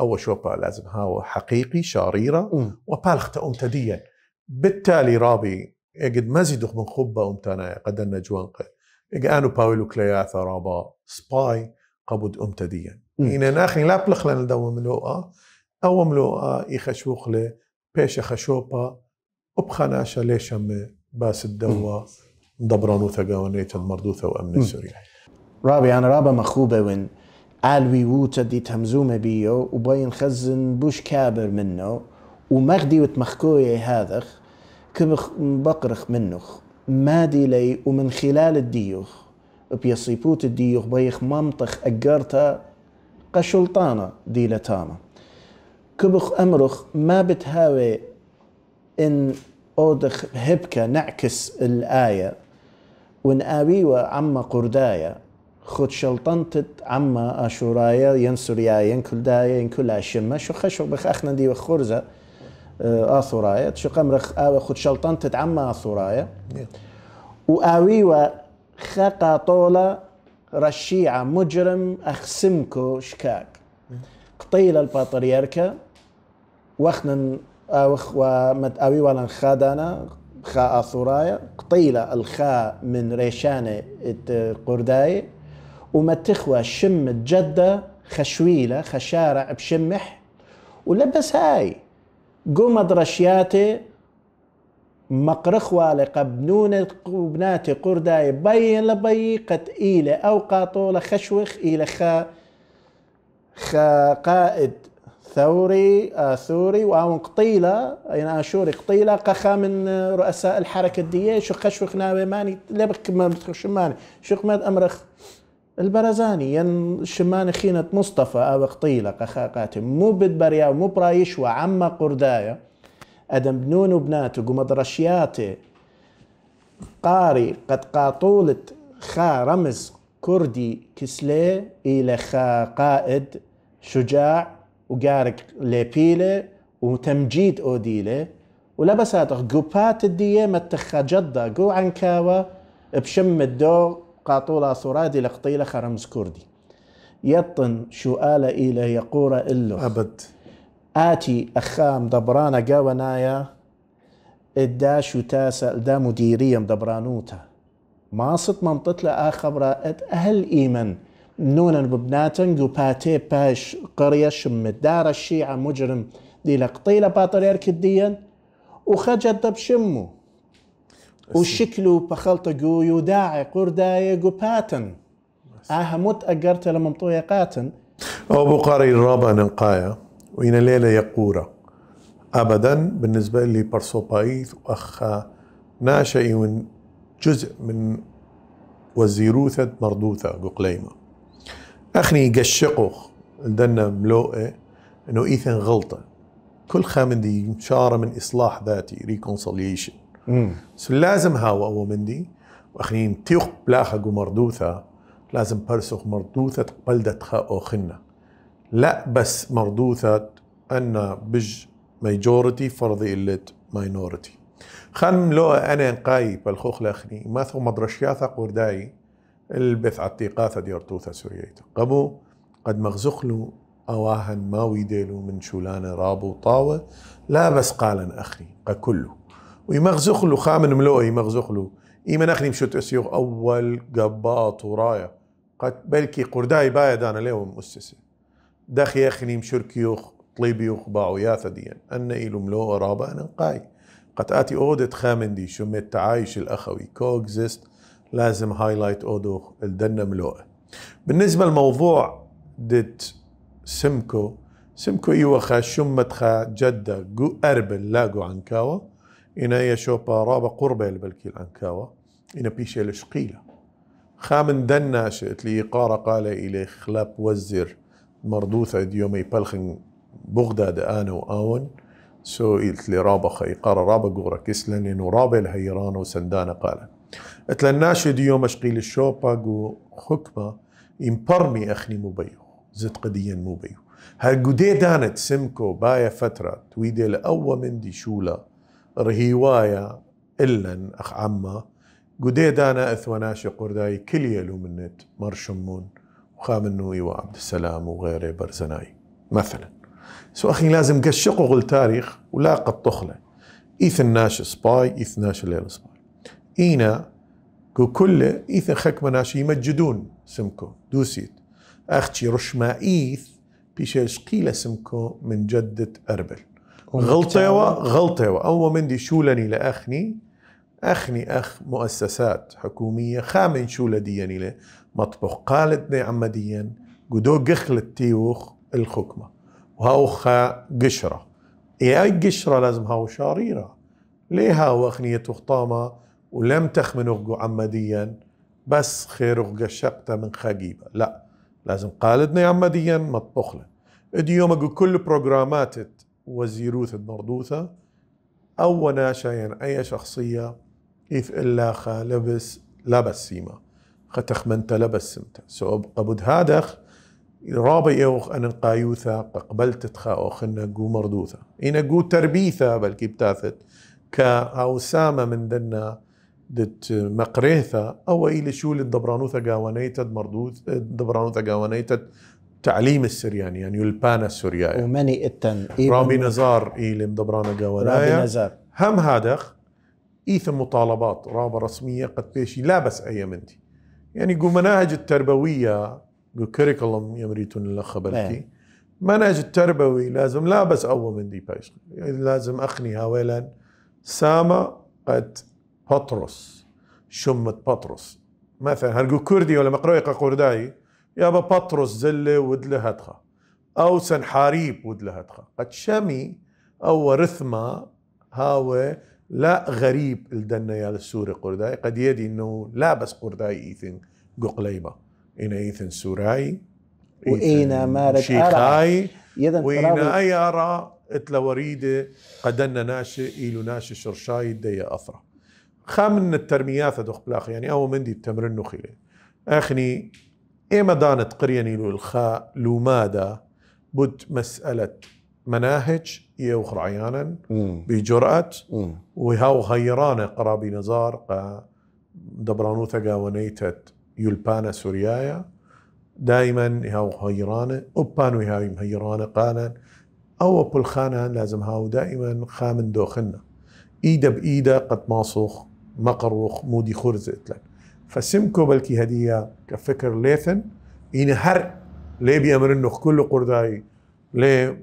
او شوبا لازم هاو حقيقي شريره وبالخت امتا ديا بالتالي رابي قد ما زيدخ من خبه امتانا قد النجوانقه اجانو باولو كلياثا رابا سباي قبض امتديا هنا ناخي لا بلخ لنا دوم لوقا او ملوقا يخشوخ له بيشا خشوبا وبخناشا ليش باس الدوا دبرانو ثقاونيت المردوثه وامن سوريا رابي انا رابا مخوبه وين قالوي ووتا دي تمزومه بيو وباين خزن بوش كابر منه ومغدي وتمخكوي هذاخ كبخ بقرخ منوخ مادي لي ومن خلال الديوخ بيصيبوت الديوخ بيخ منطخ أجرتها قشلطانة ديلتانا كبخ أمرخ ما بتهاوي إن أودخ هبكة نعكس الآية ونقاويوة عما قردايا خد شلطنتت عما أشورايا ينسوريا ينكل دايا ينكل عشمة شو خشو بخ أخنا ديوخ خرزة آثورايا شو قمرخ آوي خد شلطان تتعمى آثورايا وآويوا خاقا طولة رشيعة مجرم أخسمكو شكاك قطيلة البطريركة واخنا آوخ ومت آويوا لنخادانا خا آثورايا قطيلة الخا من ريشانة قرداي ومتخوى شم جدة خشويلة خشارع بشمح ولبس هاي قمد رشياتي مقرخوة لقبنونة قبناتي قرداي بين لبي قد إيلة أو قاطولة خشوخ إيلة خا خا قائد ثوري آثوري وأون قطيلة أنا أشوري قطيلة قخا من رؤساء الحركة دي شو خشوخ ناوي ماني لبك ما شماني شو قمد أمرخ البرزاني ين شمان خينة مصطفى أو قطيلة قخاقاتم مو بدبريا ومو برايش وعما قردايا أدم بنون وبناته قمد رشياتي قاري قد قاطولة خا رمز كردي كسلي إلى خا قائد شجاع وقارق ليبيلة وتمجيد أوديلة ولبساته قبات الدية متخا جدة قو عنكاوة بشم الدو قاطولة سرادي لقطيلة خرمز كردي يطن شو آلة إله يقورة إله أبد آتي أخام دبرانا قاونايا الداش وتاسا دا مديرية دبرانوتا ما صد منطت لها خبرة أهل إيمن نونا ببناتن قباتي باش قرية شم الدار الشيعة مجرم دي لقطيلة باطريرك الدين وخجد بشمه وشكله بخلطة جو يداعي قرداي قباتن آها مت أقرت لما مطويقاتن أبو قاري الرابع ننقايا وإن ليلة يقورة أبدا بالنسبة لي برسوبايث وأخا ناشئ من جزء من وزيروثة مردوثة قليمة أخني يقشقه لدنا ملوئة أنه إيثن غلطة كل خامندي مشارة من إصلاح ذاتي ريكونسوليشن سو لازم هاو أو مندي وأخنين تيوخ بلاخق ومردوثة لازم برسخ مردوثة بلدة خاو خنا لا بس مردوثة أن بج ماجورتي فرضي إلت ماينورتي خان لو أنا نقاي بالخوخ لأخني ماثو مدرشياثة قرداي البث عتيقاثة ديرتوثة سوريايته قبو قد مغزخلو أواهن ما ويديلو من شولان رابو طاوة لا بس قالن أخني قكله ويمغزخ له خامن ملوئي يمغزخ له إيمان أخني مشوت أسيوغ أول قباط ورايا قد بلكي قرداي بايد أنا ليهم مؤسسة داخي أخني مشركيوخ طليبيوخ باعو ياثا ديان أن إلو ملوء رابا أنا قاي قد آتي أودة خامن دي شمت تعايش الأخوي كوكزيست لازم هايلايت أودوخ الدنة ملوء بالنسبه لموضوع دت سمكو سمكو ايوه خا شمت خا جده جو اربل لاقو عنكاوا انا يا شوبا رابا قربه البلكي العنكاوا انا بيش الشقيله خامن دناش اتلي قاره قال الي خلاب وزر مردوثه ديومي بلخن بغداد انا واون سو اتلي رابا خي قاره رابا قوره كسلن انه رابا الهيران وسندانه قال اتلناش ديوم اشقيل الشوبا جو حكمه يمبرمي اخني مبيو زد قديا مبيو هالقدي دانت سمكو بايا فتره تويدي لأول من دي شولا رهيوايا إلا أخ عمّا قدي دانا أثوناشي قرداي كل يلو منت مرشمون وخامنو إيوا عبد السلام وغيره برزناي مثلا سو أخي لازم قشقو غل تاريخ ولا قد طخله إيثناش سباي إيثناش ليل سباي إينا كو كله إيثن خكمناش يمجدون سمكو دوسيت أختي رشما إيث بيشيش قيلة سمكو من جدة أربل غلطيوة غلطيوة أو مندي شولني لأخني أخني أخ مؤسسات حكومية خامن شولديني له مطبخ قالتني عمديا قدو قخلة تيوخ الخكمة وهاو خا قشرة إيه أي قشرة لازم هاو شريرة ليه هاو أخنية تخطامة ولم تخمنه عمديا بس خيره قشقته من خقيبة لا لازم قالتني عمديا مطبخ له اليوم أقول كل بروجرامات وزيروث المردوثة أو ناشا يعني أي شخصية إذ إلا خا لبس لبس سيما ختخمنت لبس سمتا سو قبض هادخ رابي يوخ أن القايوثة قبلت تخاوخ إن جو مردوثة إن جو تربيثة بلكي بتاثت كأوسامة من دنا دت مقريثة أو إلي شو للدبرانوثة قاونيتد مردوث الدبرانوثة قاونيتد تعليم السرياني يعني يلبانا السورياي ومني اتن رامي نزار إلي مدبرانا قاونايا رامي نزار هم هادخ إيثم مطالبات رابة رسمية قد بيشي لا بس أي منتي يعني قو مناهج التربوية قو كريكولم يمريتون الأخ بلكي مناهج التربوي لازم لا بس أول مندي بايش لازم أخني هاويلا سامة قد بطرس شمة بطرس مثلا هنقو كردي ولا مقرويقة قرداي يابا بطرس زله ودله هدخه او سنحاريب ودله هدخه قد شمي او رثمه هاوي لا غريب الدنا يا السوري قرداي قد يدي انه لا بس قرداي ايثن ققليبه انا ايثن سوراي وانا مارك شيخاي وانا اي ارى اتلا وريده قدنا ناشئ ايلو ناشئ شرشاي ديا اثره خامن الترميات دوخ بلاخ يعني او مندي تمرنو خيله اخني إيما دانت قريني لو الخاء لو ماذا بد مسألة مناهج يا أخر عيانا بجرأة وهاو غيرانة قرابي نزار دبرانوثة قاونيتت يلبانا سوريايا دائما هاو غيرانة أبانو هاو مهيرانة قانا أو بلخانا لازم هاو دائما خامن دوخنا إيدا بإيدا قد ماصوخ مقروخ مودي خرزت لك فسمكو بلكي هدية كفكر ليثن إن هر ليه بيأمر إنه كل قرداي ليه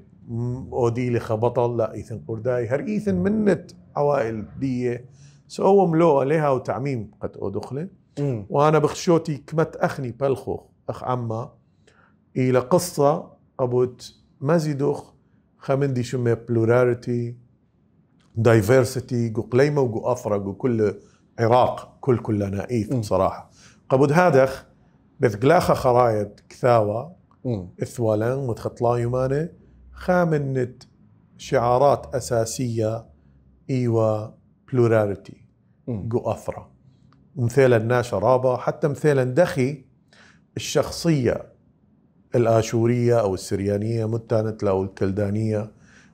أودي لخبطل لا إيثن قرداي هر إيثن منت عوائل دية سو ملوء عليها وتعميم قد أدخله وأنا بخشوتي كمت أخني بلخو أخ عما إلى قصة أبوت مازيدوخ خمندي شمي بلوراريتي دايفيرسيتي جو قليمة وجو أثرة جو كل عراق كل كل نائيث بصراحة قبود هادخ بثقلاخة خرايط كثاوة إثوالان متخطلا يمانة خامنت شعارات أساسية إيوة بلوراريتي جو أثرة مثالا ناشا رابا حتى مثالا دخي الشخصية الآشورية أو السريانية متانت أو الكلدانية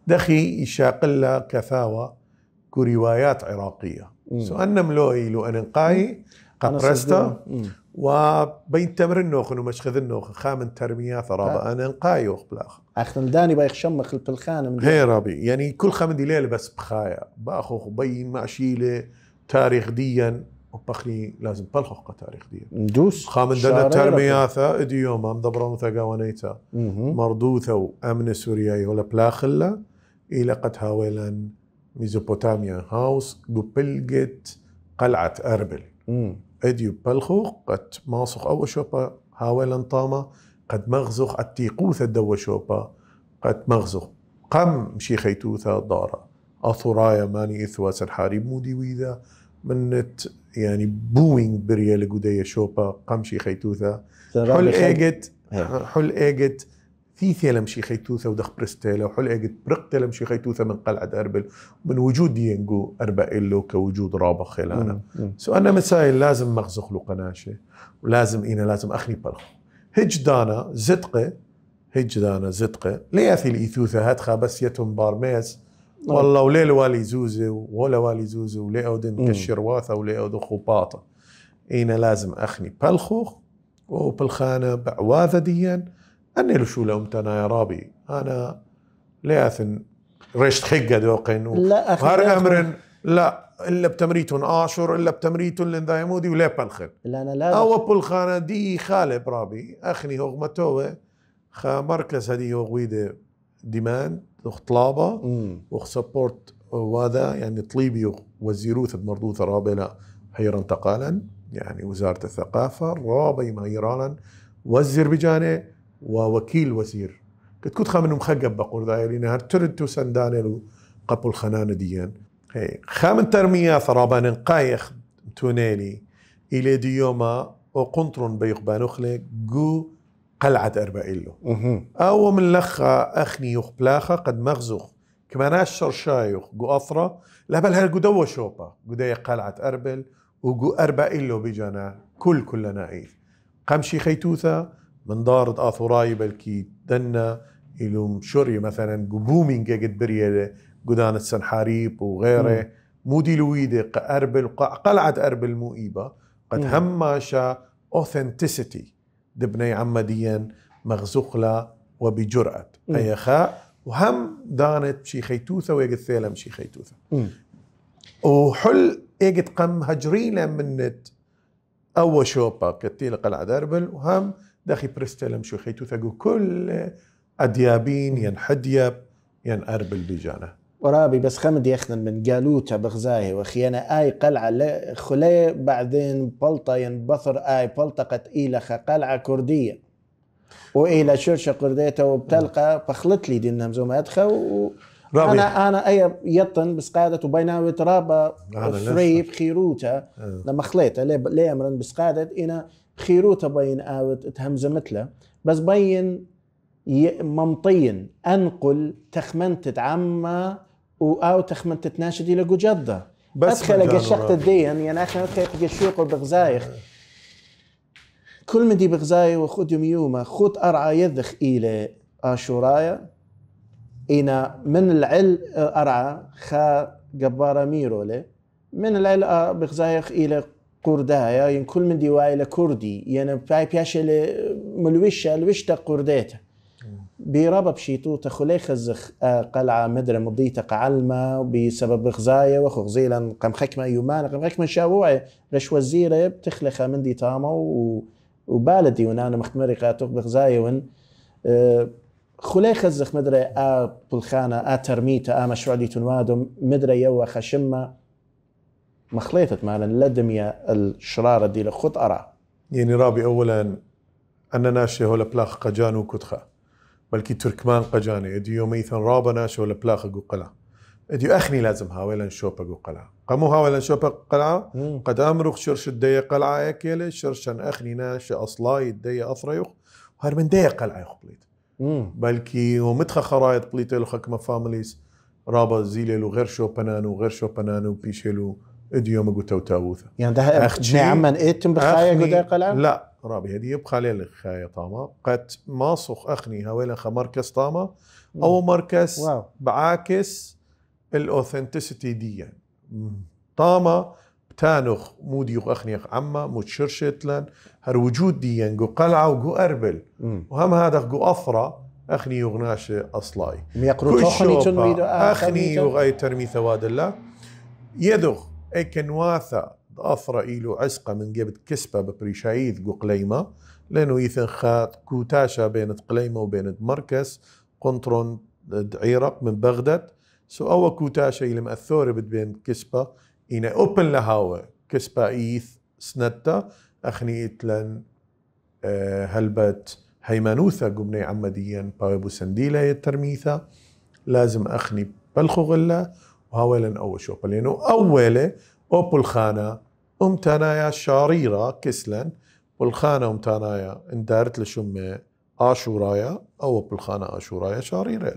دخي يشاقلها كثاوة كروايات عراقية سو أنا ملوئي لو أنا نقاي قطرستا وبين تمرنوخ إنه مشخذنوخ خامن ترمية ثرابة أنا نقاي وخ بالآخر أختم داني بايخشمخ البلخانة من هي رابي يعني كل خامن دي ليل بس بخايا باخوخ بين معشيلة تاريخ ديا وبخني لازم بلخوخ تاريخ ديا ندوس خامن دانا ترمية ثا إديوما مدبرون ثا قوانيتا مردوثا وأمن سورياي ولا بلاخلا إلى قد هاويلا ميزوبوتاميا هاوس قبلقت قلعة أربل أديو بلخوق قد ماصخ أول شوبة هاولا طاما قد مغزخ التيقوث الدوشوبا قد مغزخ قم شي خيتوثا دارا اثرايا ماني اثوا سنحاري مودي ويذا منت يعني بوينغ بريال قدية شوبا قم شي خيتوثا حل اجت حل اجت في ثيلم شي خيتوثا ودخ برستيلا وحل اجت برقتلم شي خيتوثا من قلعة اربل من وجود دينجو اربائلو كوجود رابخ خلانا سو انا مسائل لازم مغزخ له قناشه ولازم انا لازم اخني برخ هجدانا زدقه هجدانا زدقه لياثي الايثوثا هاتخا بس يتم بارميز والله وليل والي زوزي ولا والي زوزي ولي اودن كشرواثه ولي اودن خباطه اين لازم اخني بالخوخ وبالخانه بعواذا ديا اني لو شو لامتنا يا رابي انا لياثن ريشت خقه دوقن لا هر امر لا الا بتمريتون اشر الا بتمريتون لنذايمودي ولا بالخن لا انا لا او بالخانه دي خالب رابي اخني هغمتوه خا مركز هدي غويده ديمان وخ طلابه وخ سبورت وهذا يعني طليبي وزيروث بمردوث رابلا هيرا انتقالا يعني وزاره الثقافه رابي مهيرالا وزير بجانه ووكيل وزير قد كنت خا منهم خقب بقول ذايرين هر تردتو سندانلو قبل خنانه ديان هي خا من ترميه ثرابان قايخ تونيلي الى ديوما وقنطر بيقبانو خلق جو قلعة أربائيلو أو من لخا أخني يخ بلاخا قد مغزوخ كماناش شرشايخ جو أثرة لا بل هل قدوة شوبا قدية قلعة أربل وقو أربائيلو بجانا كل كل نائف قمشي خيتوثا من دارد آثوراي بلكي دنا إلوم شوري مثلا قو بومين قد بريالي قدانة سنحاريب وغيره مودي لويدي قأربل قلعة أربل مؤيبة قد هماشا أوثنتيسيتي دبني عمديا مغزوخلا وبجرأة أي خاء وهم دانت بشي خيتوثة ويجد ثيلم شي خيتوثة وحل يجد قم هجريلا منت أو شوبا كتيل قلعة دربل وهم داخي برستلم شي خيتوثة كل أديابين ينحديب ينأربل بجانة ورابي بس خمد يخدم من جالوتا بغزاي وخيانة آي قلعة خلي بعدين بلطة ينبثر آي بلطة قد إلى قلعة كردية وإلى شرشة كردية وبتلقى بخلط لي دينا مزوماتها و أنا أنا أي يطن بس قادت وبينها ترابة فري بخيروتا لما خليتها ليه أمرن بس قادت إنا بخيروتا بين آوت تهمزمت له بس بين ممطين أنقل تخمنت تعمى أو تخمنت تناشدي لقو جدة أدخل قشقت الدين يعني أخي أدخل قشوق بغزايخ كل من دي بغزاي وخد يوم يومة خد أرعى يذخ إلى آشورايا إنا من العل أرعى خا جبارة ميرولي من العل بغزايخ إلى كردايا يعني كل من دي وايلة كردي يعني باي بياشي ملوشة الوشتة كرديته برابا بشيتو تخلي خزخ قلعة مدرة مضيتة قعلمة بسبب غزاية وخغزيلا قم خكمة يومان قم خكمة شاوعي رش وزيرة بتخلخ من دي طامة وبالدي ونانا مختمرقة بغزاية ون خلي خزخ مدرة آ بلخانة آ ترميتة آ مشروع دي تنوادم مدرة يوا خشمة مخليطة مالا لدمية الشرارة دي لخط أرى يعني رابي أولا أنا ناشي هولا بلاخ قجان وكتخة بلكي تركمان قجاني ادي يوم ايثن رابنا شو البلاخ جو قلعه ادي اخني لازم هاولا شوبا جو قلعه قاموا هاولا شوبا قلعه قد امرخ شرش الديه قلعه ياكل شرشن اخني ناش اصلاي الديه اثريخ وهر من ديه قلعه يخبليت بلكي ومتخ خرايط بليت له خكمه فاميليز رابا زيلي له غير شوبنان وغير شوبنان وبيشلو ادي يوم جو توتاوثه يعني ده نعم ايتم بخايا جو ديه قلعه لا رابي هدي يبقى لي الخاية طامة قد ماسخ أخني هاويلا خا مركز طامة أو مركز واو. بعاكس الأوثنتيسيتي دي طامة بتانخ مودي أخني عمّا مود شرشتلن هر وجود دي جو قلعة وجو أربل وهم هذا جو أثرة أخني يغناش أصلاي كل شوبة أخني يغاي ترمي ثواد الله يدغ إكن واثا أثرة إلو عسقة من جبت كسبة ببريشايد جو قليمة لأنه يثن خات كوتاشا بين قليمة وبين مركز قنطرون عيرق من بغداد سو أو كوتاشا اللي مأثورة بين كسبة إنا أوبن لهاوة كسبة إيث سنتا أخني إتلن هلبت هيمانوثا قبني عمديا بابو سنديلا يترميثا لازم أخني بلخو غلا وهاولا أول شوبا لأنه أولي أو الخانة أمتنايا شاريرة كسلا بالخانة أمتنايا اندارت لشمة آشورايا أو بالخانة آشورايا شاريرة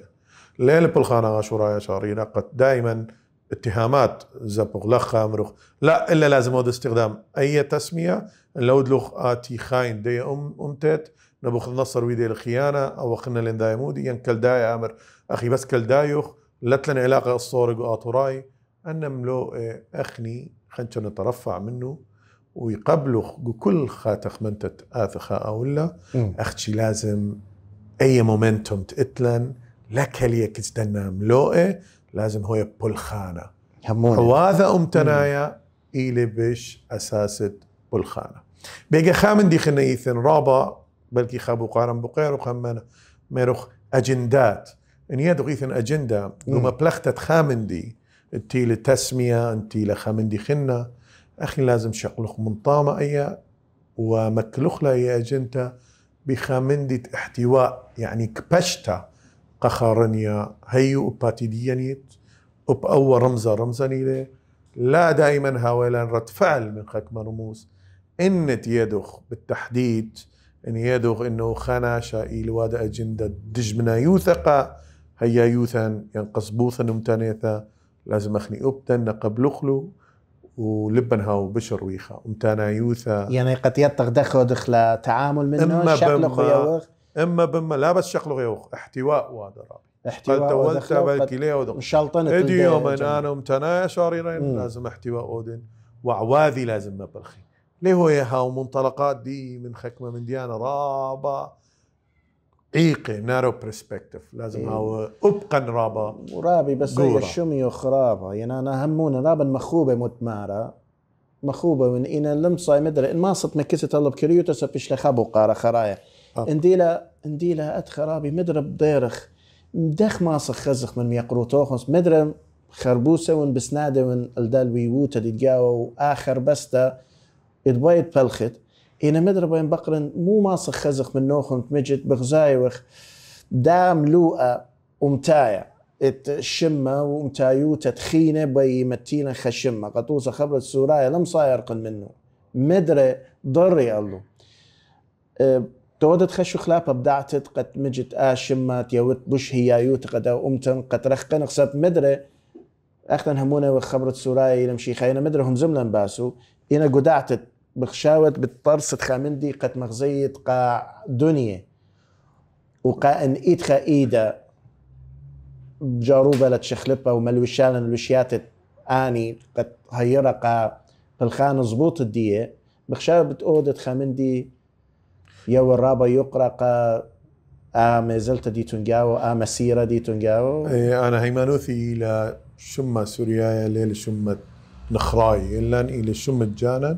ليلة بالخانة آشورايا شاريرة قد دائما اتهامات زبغلخ خامرخ لا إلا لازم هذا استخدام أي تسمية لو دلوخ آتي خاين دي أم أمتت نبوخذ نصر ويدي الخيانة أو خلنا لين دايمودي ينكل داي أمر أخي بس كل دايوخ لتلن علاقة الصورق وآطوراي أنا ملو أخني خنشن نترفع منه ويقبلوا كل خاتخ منتت آثخة أو لا أختي لازم أي مومنتوم تقتلن لكلية كتدنا ملوئة لازم هو بلخانة هواذا أمتنايا إلي بش أساسة بلخانة بيجا خامن دي خنايثن رابع بلكي خابو قارن بقير وخمنا ميروخ أجندات إن يدو إيثن أجندا لما بلختت خامن دي انتي لتسمية انتي لخامن دي خنا أخي لازم شقلخ منطامة أيا ومكلخ لا يا أجنتا بخامندة احتواء يعني كبشتا قخارنيا هيو أباتيديانيت أب أو رمزة رمزانيلة لا دائما هاولا رد فعل من خك مرموز إن تيدخ بالتحديد إن يدخ إنه خناشا إلواد أجندة دجمنا يوثقا هيا يوثا ينقص بوثا متانيثا لازم أخني أبتن قبلخلو ولبنها وبشر ويخا ومتانا يوثا يعني قد يتغدخ ودخ لتعامل منه شقلق ويوخ اما بما لا بس شقلق ويوخ احتواء وهذا رابع احتواء ودخ بلكي ليه ودخ مشلطنة ادي يومين انا ومتانا شاريرين لازم احتواء ودن وعواذي لازم مبلخي ليه هو يها ومنطلقات دي من خكمة من ديانا رابع عيقي نارو برسبكتيف لازم إيه. هو ابقى رابا ورابي بس هي الشمي وخرابه يعني انا همونا رابا مخوبه متماره مخوبه من ان لمصه مدري ان ما صت مكسه طلب كريوتا سبش لخبو قاره خرايا انديلا انديلا اد خرابي مدرب ضيرخ مدخ ماصخ خزخ من ميقروتوخس مدرم خربوسه ون بسناده ون الدلوي ووتا تتقاو اخر بسته اتبيت بلخت إنا مدربين بقرن مو ماسخ خزخ من نوخن تمجد بغزايوخ دام لوقة أمتايا الشمة وأمتايو تدخينة بي متينا خشمة قطوسة خبرة سورايا لم صايرقن منه مدري ضري قالو أه تودت خشو خلابة بدعتت قد مجد آه شمة تيوت بش هيايوت قد أمتن قد رخقن خساب مدري أختن همونة وخبرة سورايا لمشي خاينا مدري هم زملن باسو إنا قدعتت بخشاوت بالطرس تخامندي قد مغزية قاع دنيا وقا ان ايدخا ايدا بجاروبة لتشخلبة وملوشالن لوشياتت اني قد هيرا قا بالخان زبوط الدية بخشاوت بتقودت خامندي يو الرابا يقرا قا ام زلت دي تنقاو ام سيرة دي تنقاو ايه انا هيمانوثي الى شمة سوريايا ليل شمة نخراي الا الى شمة جانا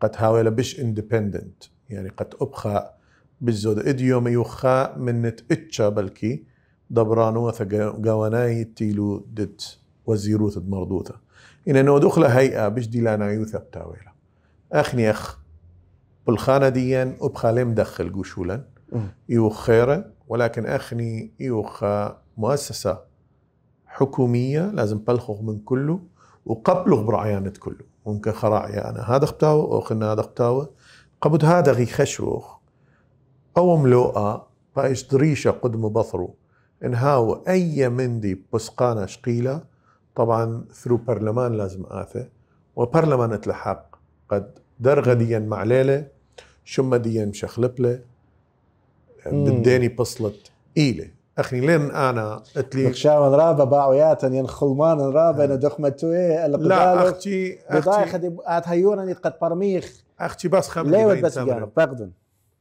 قد هاولا بش اندبندنت يعني قد أبخاء بالزود إديوم يخاء منت إتشا بلكي دبرانوثا قواناي تيلو دت وزيروث دمردوثا إن نو دخل هيئة بش ديلانا يوثا بتاويلا أخني أخ بالخانة ديان أبخاء لم دخل قشولا إيو خيرة ولكن أخني إيو خاء مؤسسة حكومية لازم بلخغ من كله وقبله برعيانة كله ممكن خراعي أنا هذا اختاوه أو خلنا هذا اختاوه قبض هذا غي خشوخ أو ملوءة بايش دريشة قدم بثرو إن هاو أي مندي بسقانة شقيلة طبعا ثرو برلمان لازم آثه وبرلمان اتلحق قد درغديا مع ليلة شمديا مشخلبلة بديني بصلت إيلة أخني لين أنا أتلي بخشاون رابا باعوياتا ين خلمان رابا أنا دخمتو إيه لا أختي أختي أتهيونا قد برميخ أختي بس خمدي بين تمرين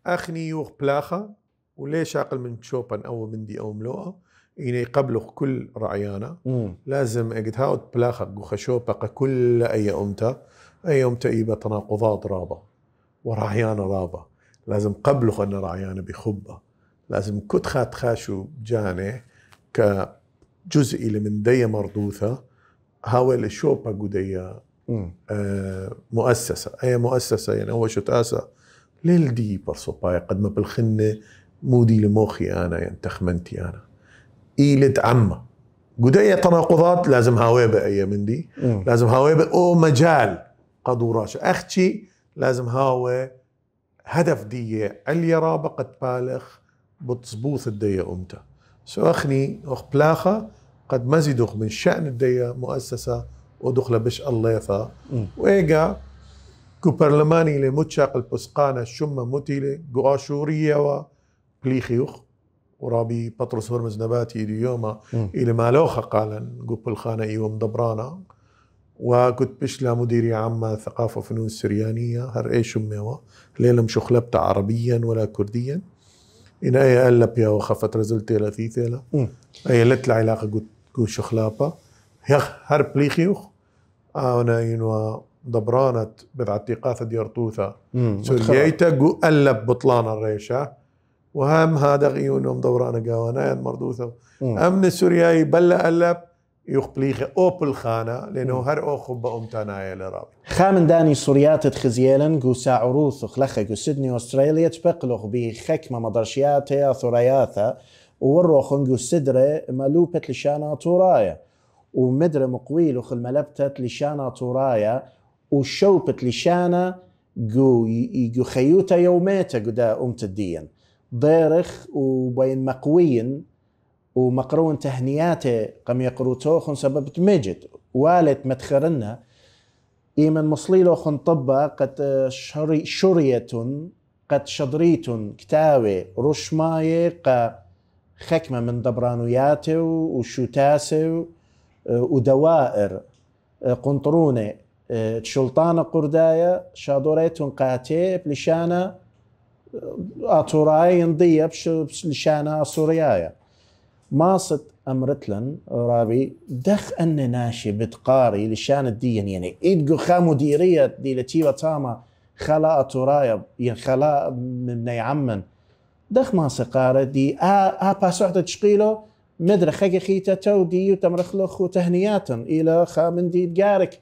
أخنيوخ بلاخة وليش أقل من تشوبن أو مندي أو ملوءة إني قبلخ كل رعيانة مم. لازم أجد هاود بلاخة بخشوبق كل أي أمتا أي أمتا إيبا تناقضات رابة ورعيانة رابة لازم قبلخ أن رعيانة بخبة لازم كتخة تخاشو جانه كجزء اللي من دي مردوثة هاول شوبق ودي آه مؤسسة أي مؤسسة يعني هو شو تأسى ليل دي برصوباي قد ما بالخنة مودي لموخي أنا يعني تخمنتي أنا إيلد عمّة قدية تناقضات لازم هاويبة أي من دي مم. لازم هاويبة أو مجال قدو راشا أختي لازم هاوي هدف دي عليا رابة قد بالغ بتصبوث الدية أمته سو أخني أخ بلاخة قد مزيدوخ من شأن الدية مؤسسة ودخل بش الليثة وإيقا كو برلماني لي متشاق البسقانة شمة متيلة قوى شورية و بليخيوخ ورابي بطرس هرمز نباتي دي يوما إلي مالوخة قالا قوب الخانة إيوم دبرانا وكنت بشلا مديري عامة ثقافة وفنون سريانية هر أي شميوا ليلم شخلبت عربيا ولا كرديا إن أي ألب يا وخفت رزلتي لثيثيلا أي لت العلاقة قوت قوت شخلابة هر بليخيوخ أنا ينوى دبرانت بضعتي قاثة ديرتوثة سوريايتا قو ألب بطلان الريشة وهم هذا غيونهم دورانا قوانا مردوثة أمن السورياي بلا ألب يخبليخ أوبل خانة لأنه هر أخب أمتنايا لرابي خامن داني سوريات تخزيالا قو ساعروث خلخة قو سيدني أستراليا تبقلغ بخكمة مدرشياتها ثرياثة وروخن قو سدرة ملوبة لشانا تورايا ومدرة مقويلوخ الملبتة لشانا تورايا وشوبت لشانا جو جو خيوتا يوميتا قدا أمت الدين ضيرخ وبين مقوين ومقرون تهنياته قم يقروتوخن سببت مجد والت مدخرنا إيمن مصليلوخن طبا قد شري شرية قد شضريت كتاوي رشماية قا خكمة من دبرانوياته وشوتاسه ودوائر قنطرونه شلطانة قردايا شادوريتون قاتي بلشانا أطوراي نضية بلشانا سوريايا ماصد أمرتلن رابي دخ أن ناشي بتقاري لشان الدين يعني إدقو خا مديرية دي لتيوة تاما خلا أطورايا يعني خلا من يعمن دخ ماصد قاري دي آ باس وحدة تشقيله مدري خاقي خيتا تودي وتمرخلوخ وتهنياتا إلى خا من دي تقارك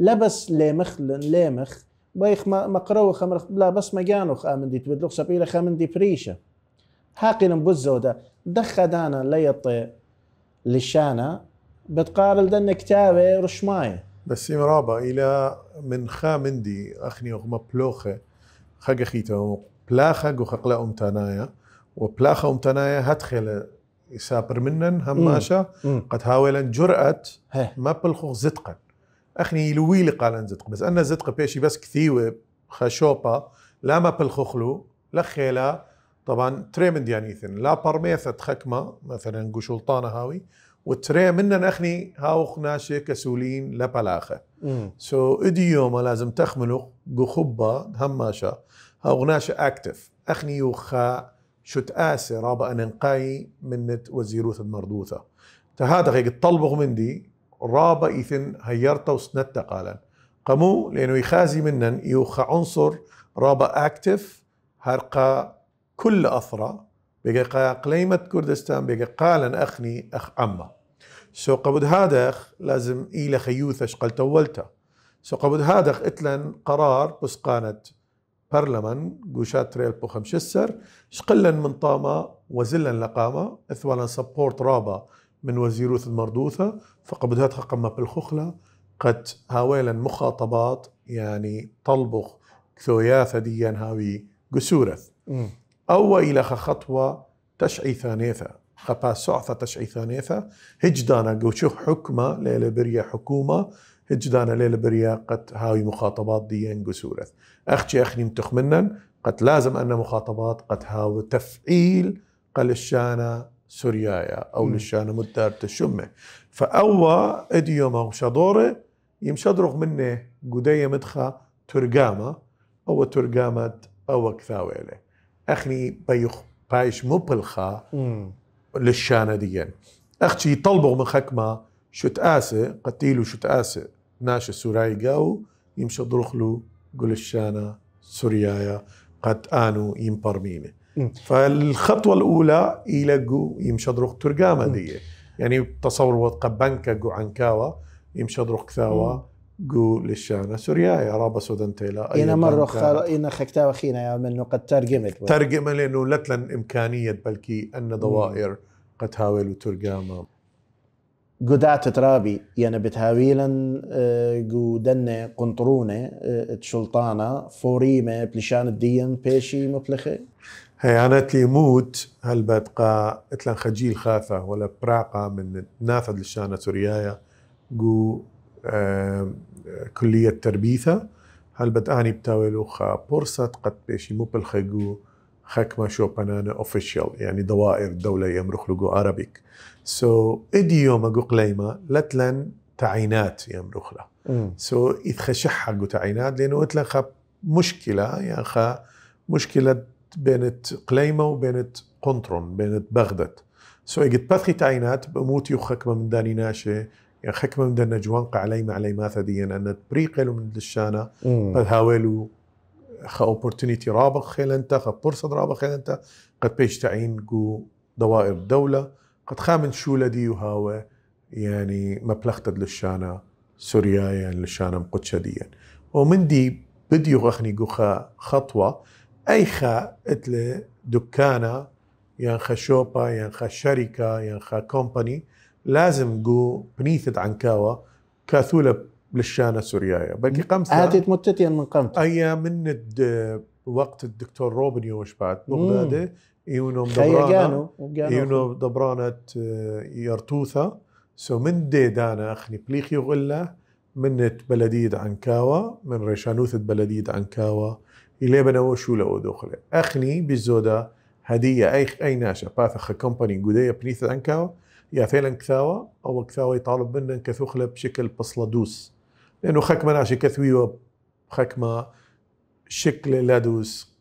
لبس لامخ لامخ بايخ مقروه خمر لا بس مجانوخ امندي تبدلوخ سبيله خمندي بريشه هاقي نبوزودا دخدانا ليطي لشانا بتقارل دن كتابه رشمايه بس مرابا الى من خامندي اخني اغم بلوخه خق خيتو بلاخه وخقلا ام تنايا وبلاخه ام تنايا هتخل يسابر منن هماشه قد هاولا جرأة ما بلخو زتقا أخني لويلي قالن زدق بس أنا زدق بيشي بس كثيوة خشوبة لا ما بالخخلو لا خيلا طبعا تري من ديانيثن لا برميثة خكمة مثلا قو شلطانة هاوي وتري منن أخني هاوخ ناشي كسولين لا بلاخة سو so إدي يوما لازم تخملو قو خبة هماشا هاوخ ناشي أكتف أخني يوخا شت آسي رابا أننقاي منت وزيروث المردوثة تهادا غيق طلبغ مندي رابا إيثن هيرتا وسنتا قالا قمو لأنه يخازي منن يوخ عنصر رابا أكتف هرقا كل أثرة بقى قليمة كردستان بقى قالا أخني أخ عمّا سو قبض هادخ لازم إيلا خيوثة شقل تولتا سو قبض هادخ إتلن قرار بسقانة برلمان قوشات ريال بو خمشسر شقلا من طامة وزلا لقامة إثوالا سبورت رابا من وزيروث المردوثة فقبضها تقمة بالخخلة قد هاويلا مخاطبات يعني طلبخ كثوياثة ديا هاوي قسورث أو إلى خطوة تشعي ثانيثة خبا سعثة تشعي ثانيثة هجدانا قوشو حكمة ليلة بريا حكومة هجدانا ليلة بريا قد هاوي مخاطبات ديا قسورث أختي أخني متخمنا قد لازم أن مخاطبات قد هاو تفعيل قلشانا سوريايا او لشان مدار تشمه فاوى اديوما وشادوره يمشدرغ منه قديه مدخه ترقامه او ترقامه او كثاويله أخني بيخ بايش مبلخة للشانة ديان أختي يطلبوا من خكمة شو تقاسي قتيلو شو تقاسي ناش السوراي جاو يمشي ضرخلو قول الشانة سوريايا قد آنو يمبرمينه. فالخطوة الأولى يلقوا يمشي ضرخ ترجمة دي يعني تصور وتقبنكا جو عنكاوا يمشي ضرخ كثاوا جو للشانة سوريايا رابا سودنتيلا. أنا مرة أخرى أنا خكتاوا خينا يا منو قد ترجمت. ترجمة لأنه لتلن إمكانية بلكي أن ضوائر قد هاولوا ترجمة. قدعت ترابي يعني بتهاويلا قدنا قنطرونة السلطانة فوريمة بلشان الدين بيشي مطلخة هي أنا تلي موت هل بتقى اتلن خجيل خافة ولا براقة من نافذ لشانة سوريايا قو كلية تربيثة هل بتقاني بتاولوخا بورصة قد بيشي مطلخة قو خكمة شو بنانا اوفيشال يعني دوائر الدولة يمرخلقو عربيك سو so, إديوما جو قليمة لتلن تعينات يمرخلا سو so, إتخشحها جو تعينات لأنه إتلن مشكلة يعني خا مشكلة بينت قليمة وبينت قنطرون بينت بغداد سو so, إجت بثخي تعينات بموت يخكمة من داني ناشي يعني خكمة من دانا جوانق عليما عليما ثديين أن تبريقلو من دشانا بهاولو خا اوبورتونيتي رابق خيل انت خا فرصه رابق خيل انت قد بيش تعين جو دوائر الدوله قد خامن شو لدي وهاوى يعني مبلغتد للشانه سوريا يعني للشانه مقدشديا ومن دي بدي اخني جو خا خطوه اي خا اتل دكانه يعني خا شوبا يعني خا شركه يعني خا كومباني لازم جو بنيثت عنكاوى كاثوله للشانة سوريايا بلكي قمتها هاتت متتين من قمت أيا من الد... وقت الدكتور روبن يوش بعد بغدادي يونو دبرانة يونو دبرانة يرتوثة سو من دي دانا أخني بليخي وغلة من بلدية عنكاوا من ريشانوثة بلدية عنكاوا إلي بنوشو لأو دخل أخني بالزودة هدية أي أي ناشا باثخ كومباني قدية بنيثة عنكاوا يا فعلا كثاوا أو كثاوا يطالب منا كثوخلة بشكل بصلدوس لأنه خكمة ناشي كثويوة خكمة شكل لادوس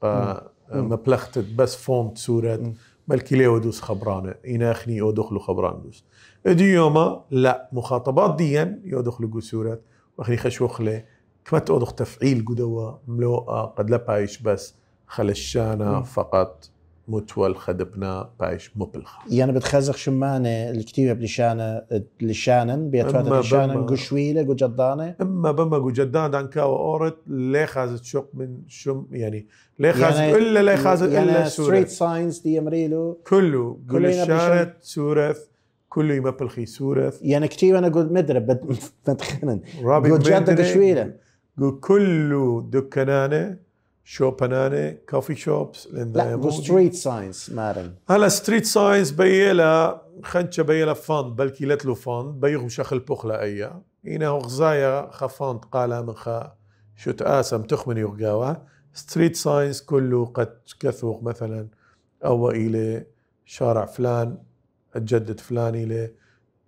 مبلختت بس فونت سورة بلكي ليه ودوس خبرانة يناخني ودخلوا خبران دوس دي يوما لا مخاطبات ديا يدخلوا جو سورة وخلي خشوخلة كمت أدخ تفعيل قدوة ملوءة قد لا بايش بس خلشانا فقط متول خدبنا بايش مبلخ يعني بتخزق شمانة الكتيبة بلشانة لشانن بيتفادت لشانن جو شويلة جو جدانة اما بما جو جدانة عنكاوة اورت ليه خازت شق من شم يعني ليه خازت يعني الا ليه خازت يعني الا سورث ستريت ساينس دي امريلو كله جو لشانة سورث كله يمبلخي سورث يعني كتيبة انا جو مدرب متخنن جو جدانة جو شويلة جو كله دكانانة شوبانانة كوفي شوبس لا جو ستريت ساينس مارن هلا ستريت ساينس بيلا خنشة بيلا فاند بلكي لتلو فاند بيغو شخل بخلة ايا هنا غزايا خفاند قالا من خا شو تقاسم تخمن يغقاوة ستريت ساينس كله قد كثوق مثلا او الى شارع فلان الجدد فلان الى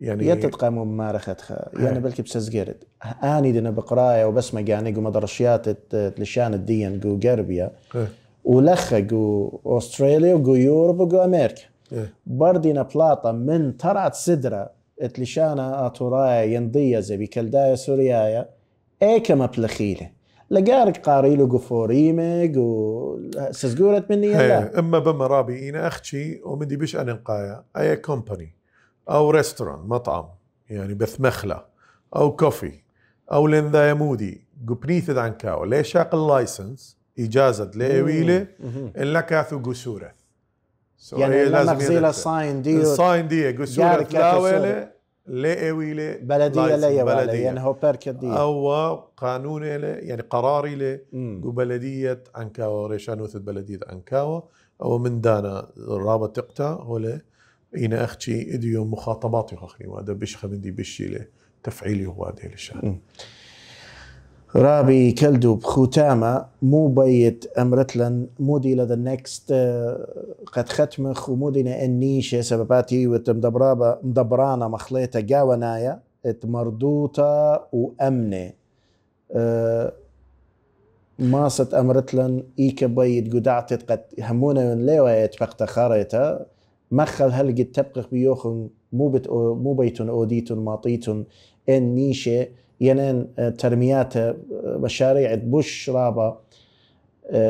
يعني يتتقى ممارخة يعني بلكي بسزقرد آني دنا بقراية وبسمع يعني جو مدرشيات لشان الدين جو جربيا ولخا جو أستراليا وجو يوروب وجو أمريكا بردنا بلاطة من طرعت صدرة لشانا أطرايا ينضية زي بكلدايا سوريايا إيه كما بلخيله لقارك قاريلو جو فوريمة جو سزقرد مني لا إما بما رابي إنا أختي ومدي بيش أنا نقايا أي كومباني أو ريستوران مطعم يعني بث مخلة أو كوفي أو لين ذا يمودي قبنيثد عنكاو ليه شاق اللايسنس إجازة ليه ويلي إلا كاثو قسورة يعني لما خزيلة صاين ديو صاين ديو قسورة لاويلي ليه ويلي بلدية ليه بلدية يعني هو باركة ديو أو قانون يعني قراري ليه بلدية عنكاو ريشانوثة بلدية عنكاو أو من دانا رابط تقتا هو ليه إنا أختي إديو مخاطباتي خخني وهذا بيش خمدي بيش له تفعيلي هو هذه الشان رابي كلدو بختامة مو بيت أمرتلن مودي لدى النكست قد ختمخ ومودينا النيشة سبباتي وتمدبرابة مدبرانة مخليتة جاونايا مردوطة وأمنة ماست أمرتلن إيكا بيد قدعت قد همونا من ليوة يتبقت خاريتا مخل هل قد تبقق بيوخن مو بت مو بيتن أوديتن ماطيتن إن نيشة ينن ترميات مشاريع بوش رابا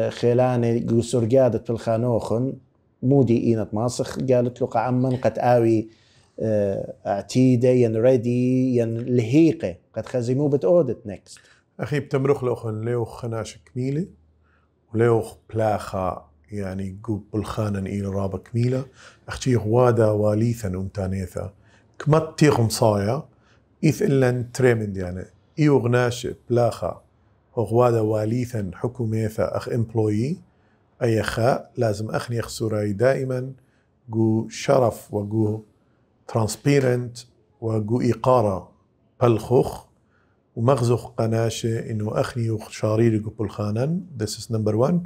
خلاني قسر قادت في الخانوخن مودي إينت ماسخ قالت له قعمن قد آوي اعتيده ين ريدي ين لهيقه قد خزي مو بتأودت نكست أخي بتمرخ لأخن ليوخ خناش كميلة وليوخ بلاخا يعني قوب بالخانة إلى رابا كميلة أختيخ وادا واليثا أمتانيثا كمت تيخ مصايا إث إلا تريمند يعني إيو غناش بلاخا وغوادا واليثا حكوميثا أخ إمبلوي أي خاء لازم أخني أخسوراي دائما قو شرف وقو ترانسبيرنت وقو إقارة بالخوخ ومغزخ قناشه انه اخني وشارير قبل خانن ذس از نمبر واحد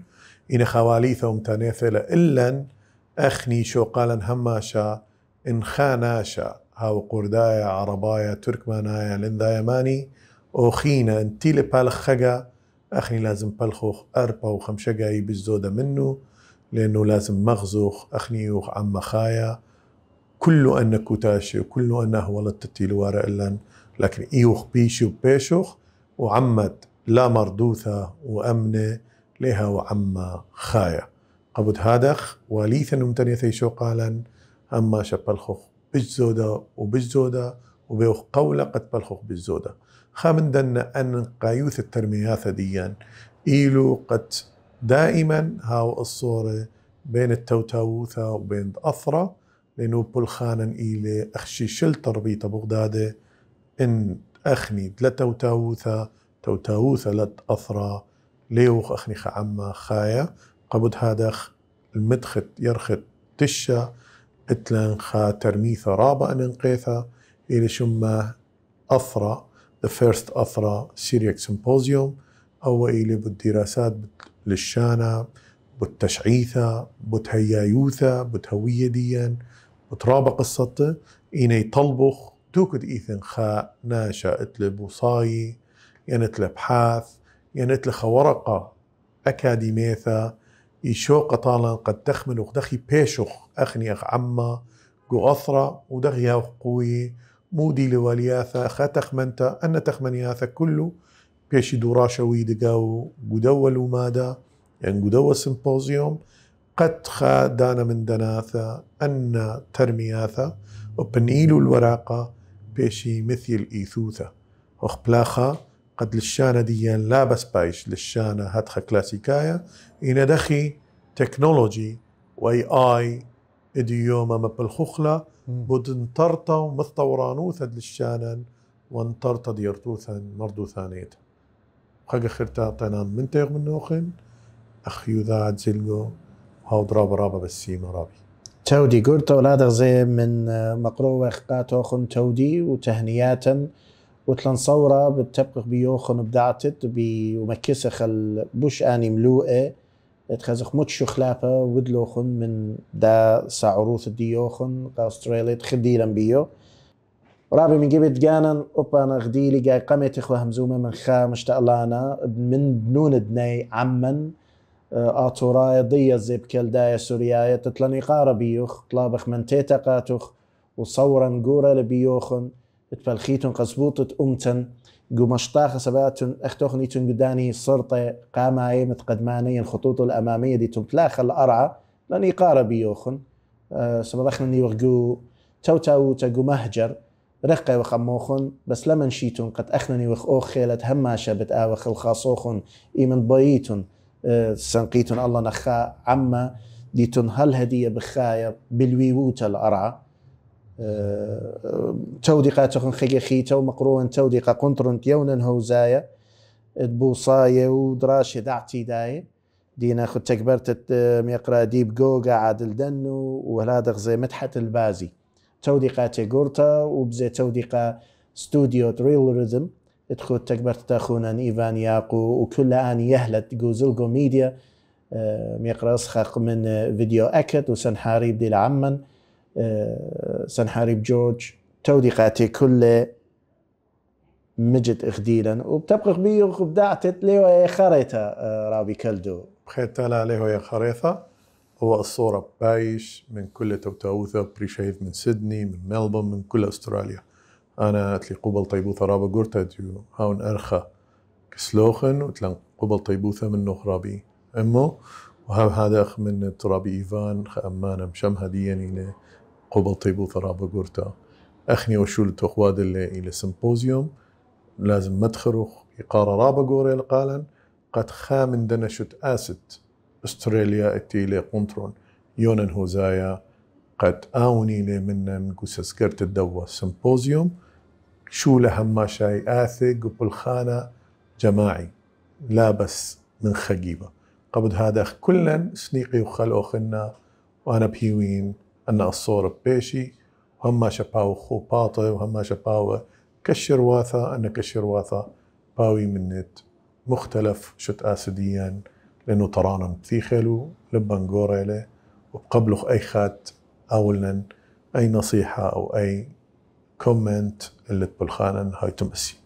ان خواليث ومتانيث الا اخني شو قالن هماشا ان خاناشا هاو قردايا عربايا تركمانايا لندا يماني اوخينا ان تيل بالخقا اخني لازم بالخوخ اربا وخمسه جاي بالزوده منه لانه لازم مغزخ اخني وعم خايا كل ان كوتاش وكل انه ولدت تيل ورا الا لكن ايوخ بيشي وبيشوخ وعمد لا مردوثة وأمنة لها وعمة خايا قبض هادخ وليثا ومتنيثي شو قالا أما شبالخوخ بالزودة وبالزودة وبيوخ قولة قد بالخوخ بالزودة خامن دنا أن قايوث الترمياثة ديا إيلو قد دائما هاو الصورة بين التوتاوثة وبين أثرة لأنه بالخانا إيلي أخشي شل تربيطة بغدادة إن أخني لا توتاوثة توتاوثة لا أثرى ليوخ أخني خعمة خايا قبض هادخ المدخت يرخت تشا إتلان خا ترميثة رابا أن انقيثة إلي شما أثرى the first أثرى Syriac Symposium أو إلي بالدراسات للشانة بالتشعيثة بتهيايوثة بتهوية ديا بترابق السطة إني طلبخ توكد إيثن خاء ناشا اتل بوصاي ينتل بحاث ينتل خورقة أكاديميثا يشوق طالا قد تخمن وخدخي بيشخ أخني أخ عما جو أثرة ودغيا قوي مودي لولياثا خا تخمنتا أن تخمنياثا كله بيشي دوراشا ويدقاو قدول ومادا يعني قدول سيمبوزيوم قد خا دانا من دناثا أن ترمياثا وبنيلو الوراقة بيشي مثل إيثوثة وخبلاخة قد للشانة ديا لا بس بايش للشانة هاتخ كلاسيكايا إن دخي تكنولوجي واي آي إديوما مبالخخلة بدن طرطة ومثورانوثة للشانة وانطرطة ديرتوثا مردو ثانيتا وخاق خيرتا طينان منتغ من نوخن أخيو ذاعت زلقو هاو درابة رابة بالسيمة رابي تودي قلت أولاد غزي من مقروة إخقاتو خن تودي وتهنياتا وتلن صورة بتبقى بيوخن بدعتت ومكسخ البوش آني ملوئة تخزخ متشو خلافة ودلوخن من دا سعروث ديوخن أستراليا تخديلا بيو رابي من قبل قانا أبانا غديلي قاي قمت إخوة همزومة من خا مشتقلانا من بنون دني عمن آتوراي ضي الزب كالداية سورياية تتلني قارة بيوخ طلابخ من تيتقاتوخ وصورا قورة لبيوخن اتفلخيتن قزبوطة أمتن قو مشطاخة سباتن اختوخنيتن قداني صرطة قاماية متقدماني الخطوط الأمامية دي تنفلاخ الأرعى لني قارة بيوخن أه سببخنني وقو توتاوتا قو مهجر رقي وخموخن بس لمن شيتن قد أخنني وخوخ خيلت هماشة بتآوخ الخاصوخن إيمن بيتن سنقيتن الله نخا عما ديتن هل هدية بخايا بالويوتا الأرعى توديقا تخن خيخيتا ومقروان توديقا قنطرنت يونا هوزايا بوصايا ودراشة دعتي داي دينا خد تكبرت ميقرا ديب جوجا عادل دنو وهلادغ زي مدحت البازي توديقا تيغورتا وبزي توديقا ستوديو ريل ريزم تخو تكبرت تاخونا إيفان ياقو وكل آن يهلت جو زلقو ميديا أه ميقرأس خاق من فيديو أكد وسنحاريب دي العمن أه سنحاريب جورج توديقاتي كل مجد اخديلا وبتبقى بيخ بدعتت ليه خريطه رابي كلدو بخيت لا ليه خريطه هو الصوره بايش من كل توتاوثه بريشيف من سيدني من ملبورن من كل استراليا انا اتلي قبل طيبوثه رابا قرتديو هاون ارخا كسلوخن وتلن قبل طيبوثه من نخرابي امه وهذا هذا من ترابي ايفان خامانه مشمهديا الى قبل طيبوثه رابا قرتا اخني وشول تخواد الى سيمبوزيوم لازم مدخرو يقارا رابا قوري القالن قد خامن دنشت آست استراليا اتيلي قنطرون يونن هوزايا قد آوني لي منا من قسسكرت الدوا سمبوزيوم شو لهما شاي آثق وبالخانة جماعي لا بس من خقيبة قبل هذا كلن سنيقي وخلوخنا وانا بهيوين انا الصور بيشي وهما شباو خو باطي وهما شباو كالشرواثة أن كالشرواثة باوي منت مختلف شت آسديا لأنه طرانا مثيخلو لبن قوريله وبقبلوخ أي خات أولن أي نصيحة أو أي كومنت اللي تبلخانا هاي تمسي.